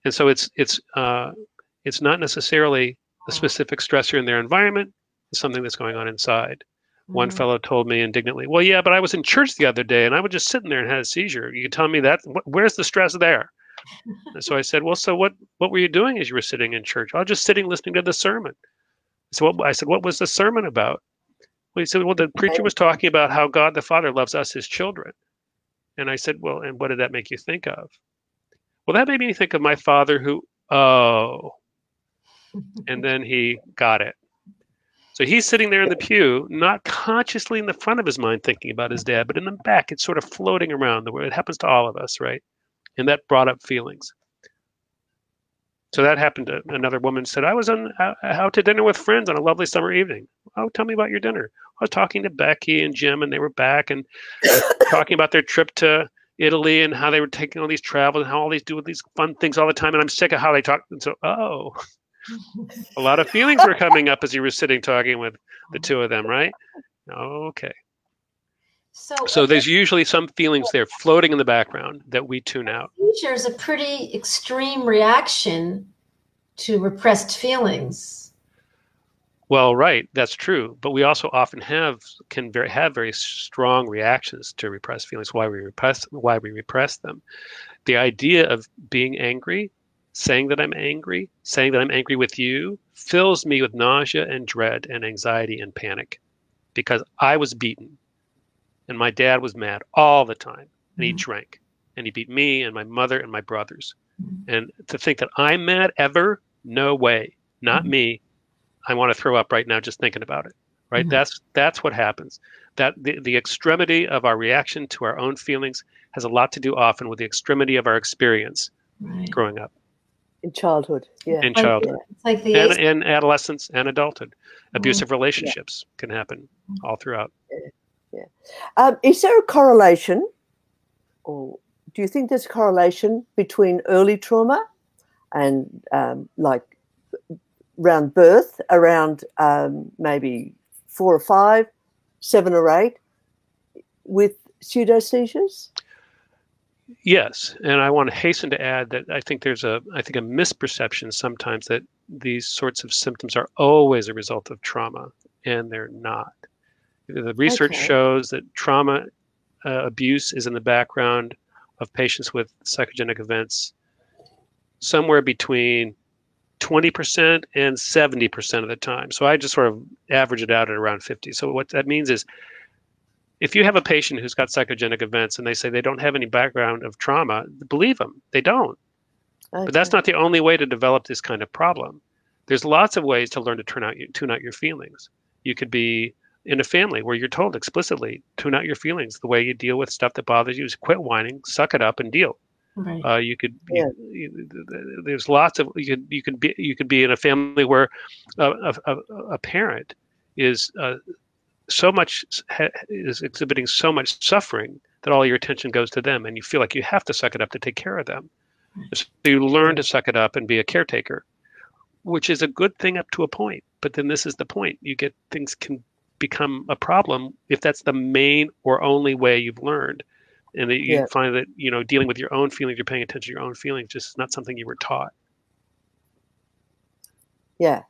And so it's it's uh, it's not necessarily a specific stressor in their environment, it's something that's going on inside. One fellow told me indignantly, well, yeah, but I was in church the other day and I was just sitting there and had a seizure. You can tell me that, wh where's the stress there? And so I said, well, so what, what were you doing as you were sitting in church? I was just sitting listening to the sermon. So what, I said, what was the sermon about? Well, he said, well, the preacher was talking about how God the Father loves us, his children. And I said, well, and what did that make you think of? Well, that made me think of my father who, oh, and then he got it. So he's sitting there in the pew, not consciously in the front of his mind thinking about his dad, but in the back, it's sort of floating around the way it happens to all of us, right? And that brought up feelings. So that happened to another woman said, I was on uh, out to dinner with friends on a lovely summer evening. Oh, tell me about your dinner. I was talking to Becky and Jim, and they were back and talking about their trip to Italy and how they were taking all these travels and how all these do these fun things all the time. And I'm sick of how they talk. And so, oh. A lot of feelings were coming up as you were sitting talking with the two of them, right? Okay. So, so there's usually some feelings there floating in the background that we tune out. Seizure is a pretty extreme reaction to repressed feelings. Well, right, that's true. But we also often have can very have very strong reactions to repressed feelings. Why we repress why we repress them. The idea of being angry. Saying that I'm angry, saying that I'm angry with you, fills me with nausea and dread and anxiety and panic because I was beaten and my dad was mad all the time and he drank and he beat me and my mother and my brothers. And to think that I'm mad ever, no way, not me. I want to throw up right now just thinking about it, right? Mm-hmm. That's that's what happens. That the, the extremity of our reaction to our own feelings has a lot to do often with the extremity of our experience right. growing up. In childhood, yeah. In childhood. It's like the and, and adolescence and adulthood. Abusive mm-hmm. relationships yeah. can happen all throughout. Yeah. Yeah. Um, is there a correlation, or do you think there's a correlation between early trauma and um, like around birth, around um, maybe four or five, seven or eight, with pseudo seizures? Yes, and I want to hasten to add that I think there's a I think a misperception sometimes that these sorts of symptoms are always a result of trauma, and they're not. The research okay. shows that trauma uh, abuse is in the background of patients with psychogenic events somewhere between twenty percent and seventy percent of the time. So I just sort of average it out at around fifty. So what that means is if you have a patient who's got psychogenic events and they say they don't have any background of trauma, believe them, they don't. Okay. But that's not the only way to develop this kind of problem. There's lots of ways to learn to turn out, tune out your feelings. You could be in a family where you're told explicitly, tune out your feelings, the way you deal with stuff that bothers you is quit whining, suck it up, and deal. Right. Uh, you could, yeah. you, you, there's lots of, you could, you could be, you could be in a family where a, a, a parent is uh, so much, ha, is exhibiting so much suffering that all your attention goes to them, and you feel like you have to suck it up to take care of them. So you learn to suck it up and be a caretaker, which is a good thing up to a point. But then this is the point. You get things can become a problem if that's the main or only way you've learned. And that you yeah. find that, you know, dealing with your own feelings, you're paying attention to your own feelings, just not something you were taught. Yeah.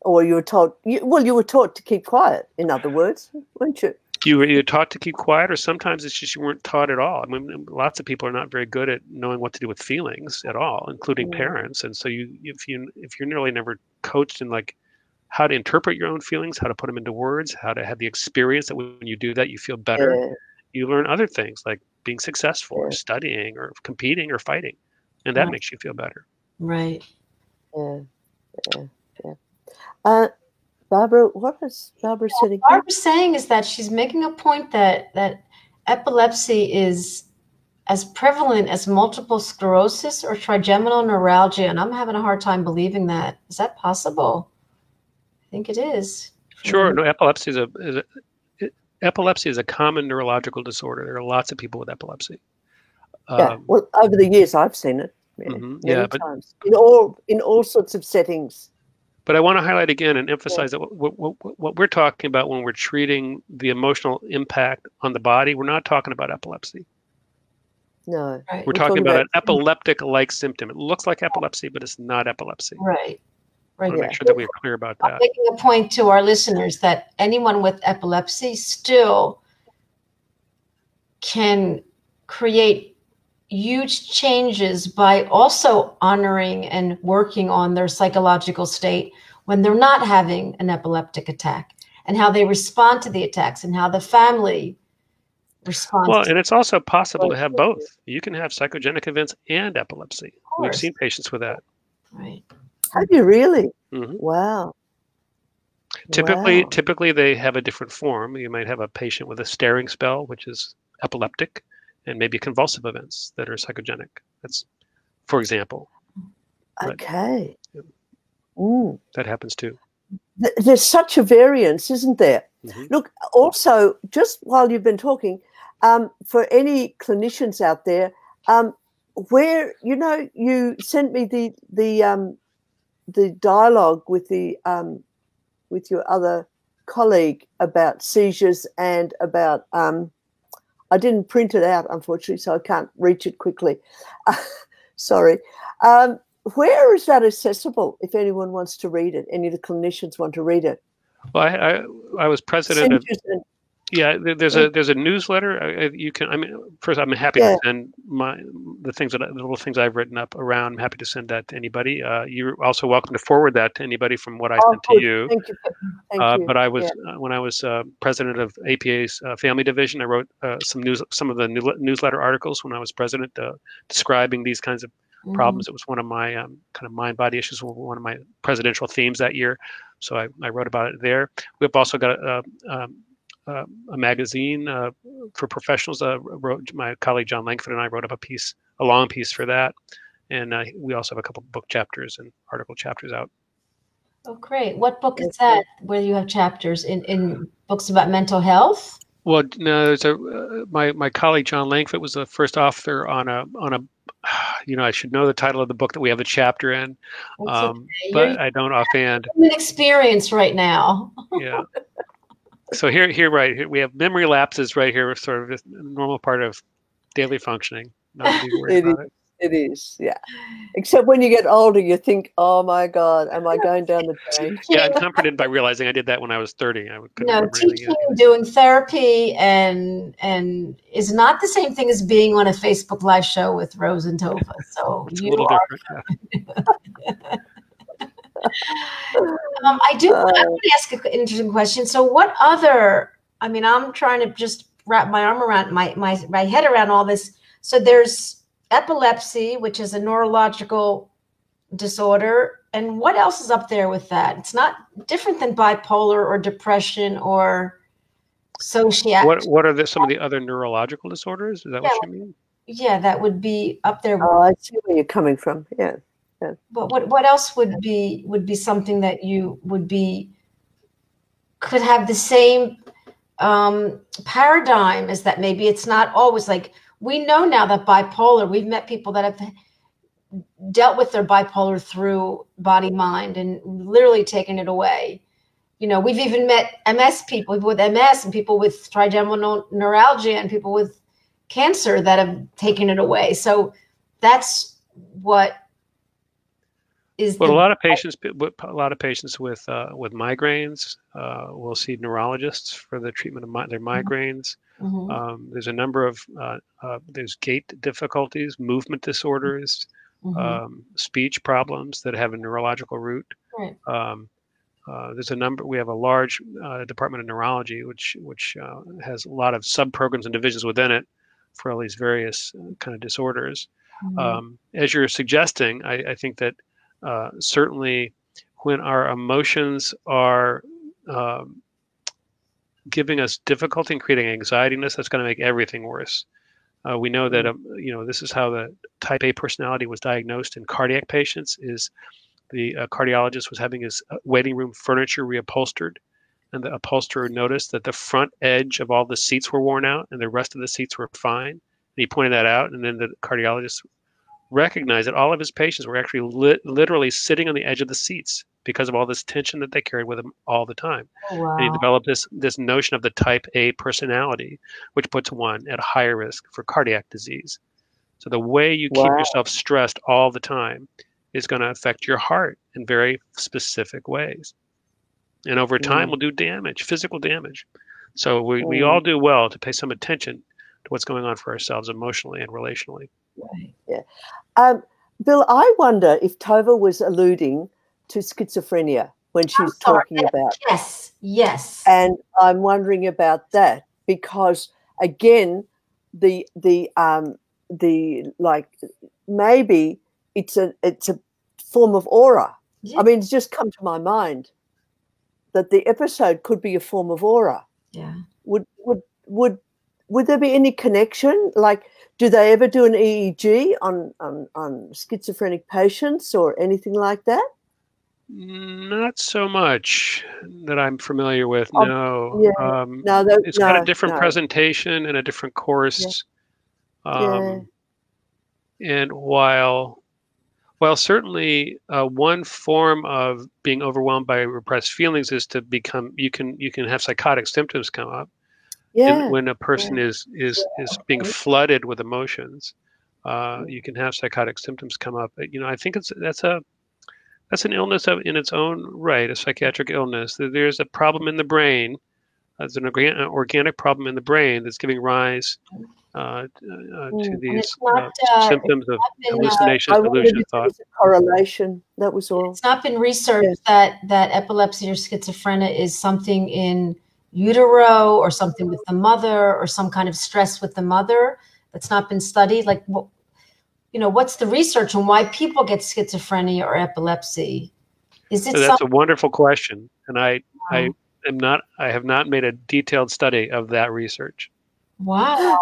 Or you were taught, you, well, you were taught to keep quiet, in other words, weren't you? You were either taught to keep quiet, or sometimes it's just you weren't taught at all. I mean, lots of people are not very good at knowing what to do with feelings at all, including yeah. parents. And so you, if, you, if you're nearly never coached in, like, how to interpret your own feelings, how to put them into words, how to have the experience that when you do that, you feel better. Yeah. You learn other things, like being successful yeah. or studying or competing or fighting. And that right. makes you feel better. Right. Yeah. yeah. yeah. Uh, Barbara, what is Barbara yeah, saying? Barbara's saying is that she's making a point that, that epilepsy is as prevalent as multiple sclerosis or trigeminal neuralgia. And I'm having a hard time believing that. Is that possible? I think it is. Sure. No, epilepsy is a, is a Epilepsy is a common neurological disorder. There are lots of people with epilepsy. Um, yeah, well, over the years I've seen it many, mm-hmm, yeah, many but, times in all in all sorts of settings. But I want to highlight again and emphasize yeah. that what, what, what we're talking about when we're treating the emotional impact on the body, we're not talking about epilepsy. No, right. we're, we're talking, talking about, about an epileptic-like symptom. It looks like epilepsy, but it's not epilepsy. Right. I want to make sure that we're clear about that. I'm making a point to our listeners that anyone with epilepsy still can create huge changes by also honoring and working on their psychological state when they're not having an epileptic attack, and how they respond to the attacks, and how the family responds. Well, and it's also possible to have both. You can have psychogenic events and epilepsy. We've seen patients with that. Right. Have you really? Mm-hmm. Wow. Typically, wow. typically they have a different form. You might have a patient with a staring spell, which is epileptic, and maybe convulsive events that are psychogenic. That's, for example. Okay. But, yeah, mm. that happens too. There's such a variance, isn't there? Mm-hmm. Look, also, just while you've been talking, um, for any clinicians out there, um, where, you know, you sent me the, the, um, the dialogue with the um, with your other colleague about seizures and about um, I didn't print it out, unfortunately, so I can't reach it quickly. Uh, sorry. Um, where is that accessible? If anyone wants to read it, any of the clinicians want to read it. Well, I I, I was president of yeah. There's a there's a newsletter you can. I mean, first I'm happy yeah. to send my the things that the little things I've written up around. I'm happy to send that to anybody. Uh, you're also welcome to forward that to anybody from what I oh, sent to you. Thank you. Thank uh, you. But I was yeah. when I was uh, president of A P A's uh, family division, I wrote uh, some news some of the new, newsletter articles when I was president uh, describing these kinds of mm. problems. It was one of my um, kind of mind body issues. One of my presidential themes that year, so I, I wrote about it there. We've also got a. Uh, um, Uh, a magazine uh, for professionals. Uh, wrote my colleague John Langford and I wrote up a piece, a long piece for that, and uh, we also have a couple book chapters and article chapters out. Oh, great! What book is that? Where you have chapters in in books about mental health? Well, no, there's a uh, my my colleague John Langford was the first author on a on a. You know, I should know the title of the book that we have a chapter in, um, okay. but I don't offhand. I'm an experience right now. Yeah. So here, here, right here, we have memory lapses right here, sort of a normal part of daily functioning. Not to be worried about it. It is, yeah. Except when you get older, you think, oh, my God, am I going down the drain? Yeah, I'm comforted by realizing I did that when I was thirty. I couldn't remember anything else. No, teaching, doing therapy and and is not the same thing as being on a Facebook Live show with Rose and Tova. So it's a little different. Yeah. um, I do want to ask an interesting question. So what other, I mean, I'm trying to just wrap my arm around, my, my, my head around all this. So there's epilepsy, which is a neurological disorder. And what else is up there with that? It's not different than bipolar or depression or So she asked, what what are the, some of the other neurological disorders? Is that yeah, what you mean? Yeah, that would be up there. Oh, I see where you're coming from. Yeah. yeah. But what what else would be would be something that you would be could have the same um, paradigm as that? Maybe it's not always like we know now that bipolar. We've met people that have dealt with their bipolar through body mind and literally taken it away. You know, we've even met M S people with M S and people with trigeminal neuralgia and people with cancer that have taken it away. So that's what is. Well, a lot of patients, a lot of patients with uh, with migraines, uh, will see neurologists for the treatment of mi their migraines. Mm-hmm. um, there's a number of uh, uh, there's gait difficulties, movement disorders, mm-hmm. um, speech problems that have a neurological root. Right. Um, Uh, there's a number. We have a large uh, Department of Neurology, which which uh, has a lot of subprograms and divisions within it for all these various uh, kind of disorders. Mm-hmm. Um, as you're suggesting, I, I think that uh, certainly when our emotions are um, giving us difficulty and creating anxiety in us, that's going to make everything worse. Uh, we know that um, you know, this is how the Type A personality was diagnosed in cardiac patients. Is The uh, cardiologist was having his waiting room furniture reupholstered, and the upholsterer noticed that the front edge of all the seats were worn out and the rest of the seats were fine. And he pointed that out, and then the cardiologist recognized that all of his patients were actually li literally sitting on the edge of the seats because of all this tension that they carried with them all the time. Wow. And he developed this, this notion of the Type A personality, which puts one at higher risk for cardiac disease. So the way you wow. keep yourself stressed all the time is going to affect your heart in very specific ways. And over time, mm. will do damage, physical damage. So we, mm. we all do well to pay some attention to what's going on for ourselves emotionally and relationally. Yeah. yeah. Um, Bill, I wonder if Tova was alluding to schizophrenia when she was oh, talking sorry. about. Yes, yes. And I'm wondering about that because, again, the, the, um, the like, maybe It's a it's a form of aura. Yeah. I mean, it's just come to my mind that the episode could be a form of aura. Yeah. Would would would would there be any connection? Like, do they ever do an E E G on on, on schizophrenic patients or anything like that? Not so much that I'm familiar with. Oh, no. Yeah. Um, no, that, it's no, got a different no. presentation and a different course. Yeah. Um, yeah. And while. Well, certainly uh, one form of being overwhelmed by repressed feelings is to become, you can you can have psychotic symptoms come up. Yeah. And when a person yeah. is is yeah. is being flooded with emotions, uh, you can have psychotic symptoms come up. You know, I think it's that's a that's an illness of, in its own right, a psychiatric illness. There's a problem in the brain. There's an organic problem in the brain that's giving rise Uh, uh, to these not, uh, symptoms of been, hallucination, uh, delusion, thought. Correlation. That was all. It's not been researched yes. that that epilepsy or schizophrenia is something in utero or something with the mother or some kind of stress with the mother. That's not been studied. Like, you know, what's the research on why people get schizophrenia or epilepsy? Is it? So that's a wonderful question, and I, wow. I am not. I have not made a detailed study of that research. Wow.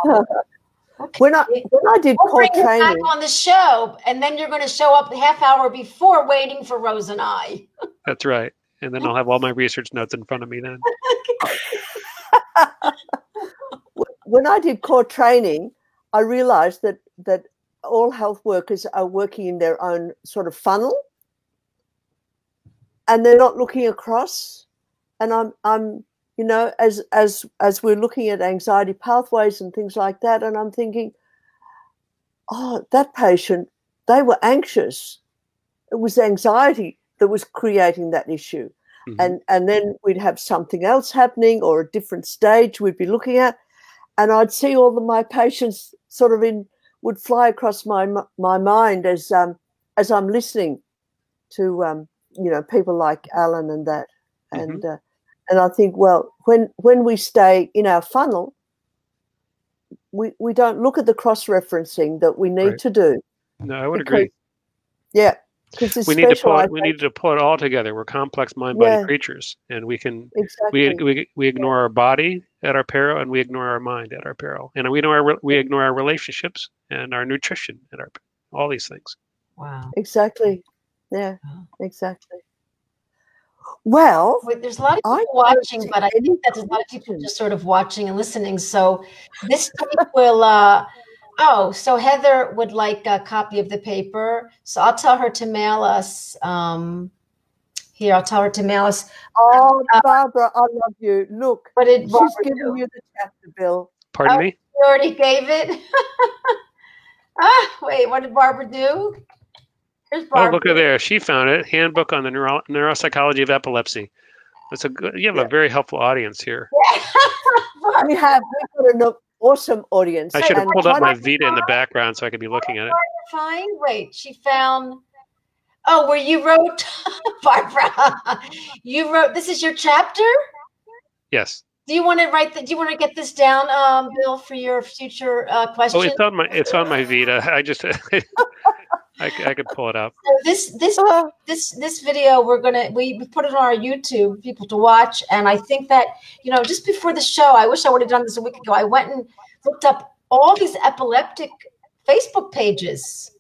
Okay. When I when I did we'll core training back on the show, and then you're going to show up a half hour before, waiting for Rose and I. That's right, and then I'll have all my research notes in front of me then. When I did core training, I realized that that all health workers are working in their own sort of funnel, and they're not looking across. And I'm I'm. You know, as as as we're looking at anxiety pathways and things like that, and I'm thinking, oh, that patient, they were anxious. It was anxiety that was creating that issue. Mm-hmm. And and then we'd have something else happening or a different stage we'd be looking at. And I'd see all of my patients sort of in would fly across my my mind as um as I'm listening to um, you know, people like Alan and that. Mm-hmm. And uh, And I think, well, when when we stay in our funnel, we we don't look at the cross referencing that we need right. to do. No, I would because, agree. Yeah, We need, to put, we need to pull it all together. We're complex mind-body yeah. creatures, and we can exactly. we, we we ignore yeah. our body at our peril, and we ignore our mind at our peril, and we know our we ignore our relationships and our nutrition and our all these things. Wow! Exactly. Yeah. Wow. Exactly. Well, well, there's a lot of people watching, but I think that there's a lot of people just sort of watching and listening. So this week we'll. Uh, Oh, so Heather would like a copy of the paper. So I'll tell her to mail us. Um, here, I'll tell her to mail us. Oh, Barbara, I love you. Look, but it, she's Barbara giving you the chapter bill. Pardon oh, me? You already gave it? ah, wait, what did Barbara do? Here's Barbara. Oh, look at there. She found it. Handbook on the Neuro Neuropsychology of Epilepsy. That's a good, you have yeah. a very helpful audience here. Yeah. we have. We could have awesome audience. I should have pulled up my Vita in the background so I could be looking at it. Find, wait, she found, oh, where you wrote, Barbara, you wrote, this is your chapter? Yes. Do you want to write, the, do you want to get this down, um, Bill, for your future uh, question? Oh, it's on my, it's on my Vita. I just, I, I could pull it up. So this, this, this, this video, we're going to, we put it on our YouTube for people to watch. And I think that, you know, just before the show, I wish I would have done this a week ago. I went and looked up all these epileptic Facebook pages.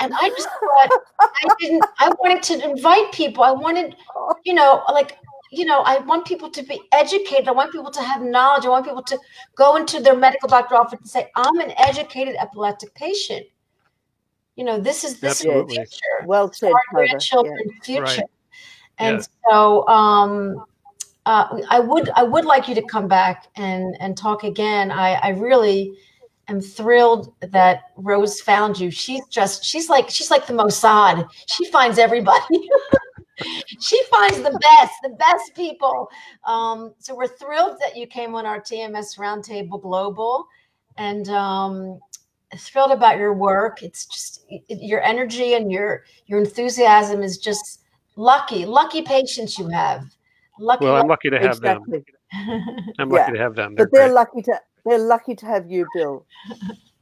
And I just thought, I didn't, I wanted to invite people. I wanted, you know, like, you know, I want people to be educated. I want people to have knowledge. I want people to go into their medical doctor office and say, I'm an educated epileptic patient. You know, this is this is the future. Well said, our grandchildren's yeah. future. Right. And yeah. so um, uh, I would I would like you to come back and, and talk again. I, I really am thrilled that Rose found you. She's just she's like she's like the Mossad. She finds everybody. She finds the best, the best people. Um, so we're thrilled that you came on our T M S Roundtable Global, and um, thrilled about your work. It's just it, your energy and your your enthusiasm is just lucky, lucky patients you have. Lucky. Well, I'm lucky to have exactly. them. I'm lucky yeah. to have them. They're but they're great. lucky to they're lucky to have you, Bill.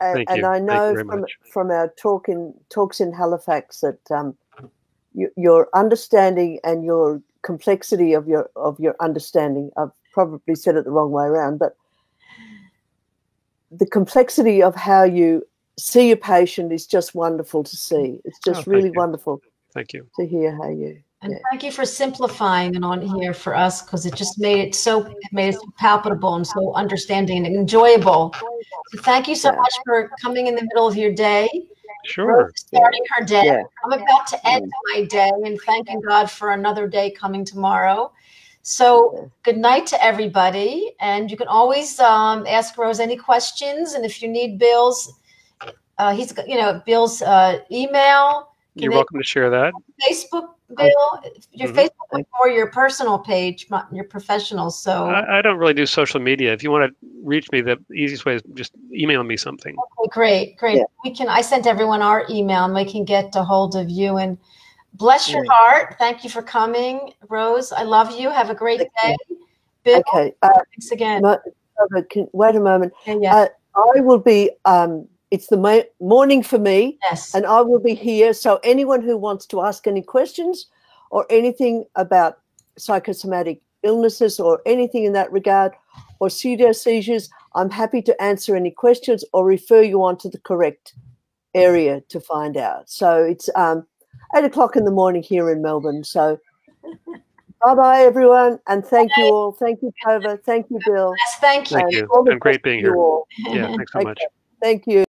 And, Thank you. and I know from, from our talk in talks in Halifax that. Um, Your understanding and your complexity of your of your understanding. I've probably said it the wrong way around, but the complexity of how you see a patient is just wonderful to see. It's just oh, really you. wonderful. Thank you to hear how you. And yeah. thank you for simplifying it on here for us, because it just made it so it made it so palpable and so understanding and enjoyable. So thank you so yeah. much for coming in the middle of your day. Sure. Starting her day. Yeah. I'm about to end yeah. my day and thanking God for another day coming tomorrow. So good night to everybody. And you can always um, ask Rose any questions. And if you need Bill's, uh, he's you know Bill's uh, email. You're welcome to share that. Facebook, Bill, your mm-hmm. Facebook or your personal page, not your professional. So I, I don't really do social media. If you want to reach me, the easiest way is just email me something. Okay, great, great. Yeah. We can. I sent everyone our email, and we can get a hold of you. And bless your yeah. heart. Thank you for coming, Rose. I love you. Have a great Thank day. Bill, okay. Uh, thanks again. My, wait a moment. Yeah, yeah. Uh, I will be. Um, It's the morning for me, yes. and I will be here. So anyone who wants to ask any questions or anything about psychosomatic illnesses or anything in that regard or pseudo seizures, I'm happy to answer any questions or refer you on to the correct area to find out. So it's um, eight o'clock in the morning here in Melbourne. So bye-bye, everyone, and thank Bye. you all. Thank you, Tova. Thank you, Bill. Yes, thank you. Thank you. And great being here. Yeah, thanks so okay. much. Thank you.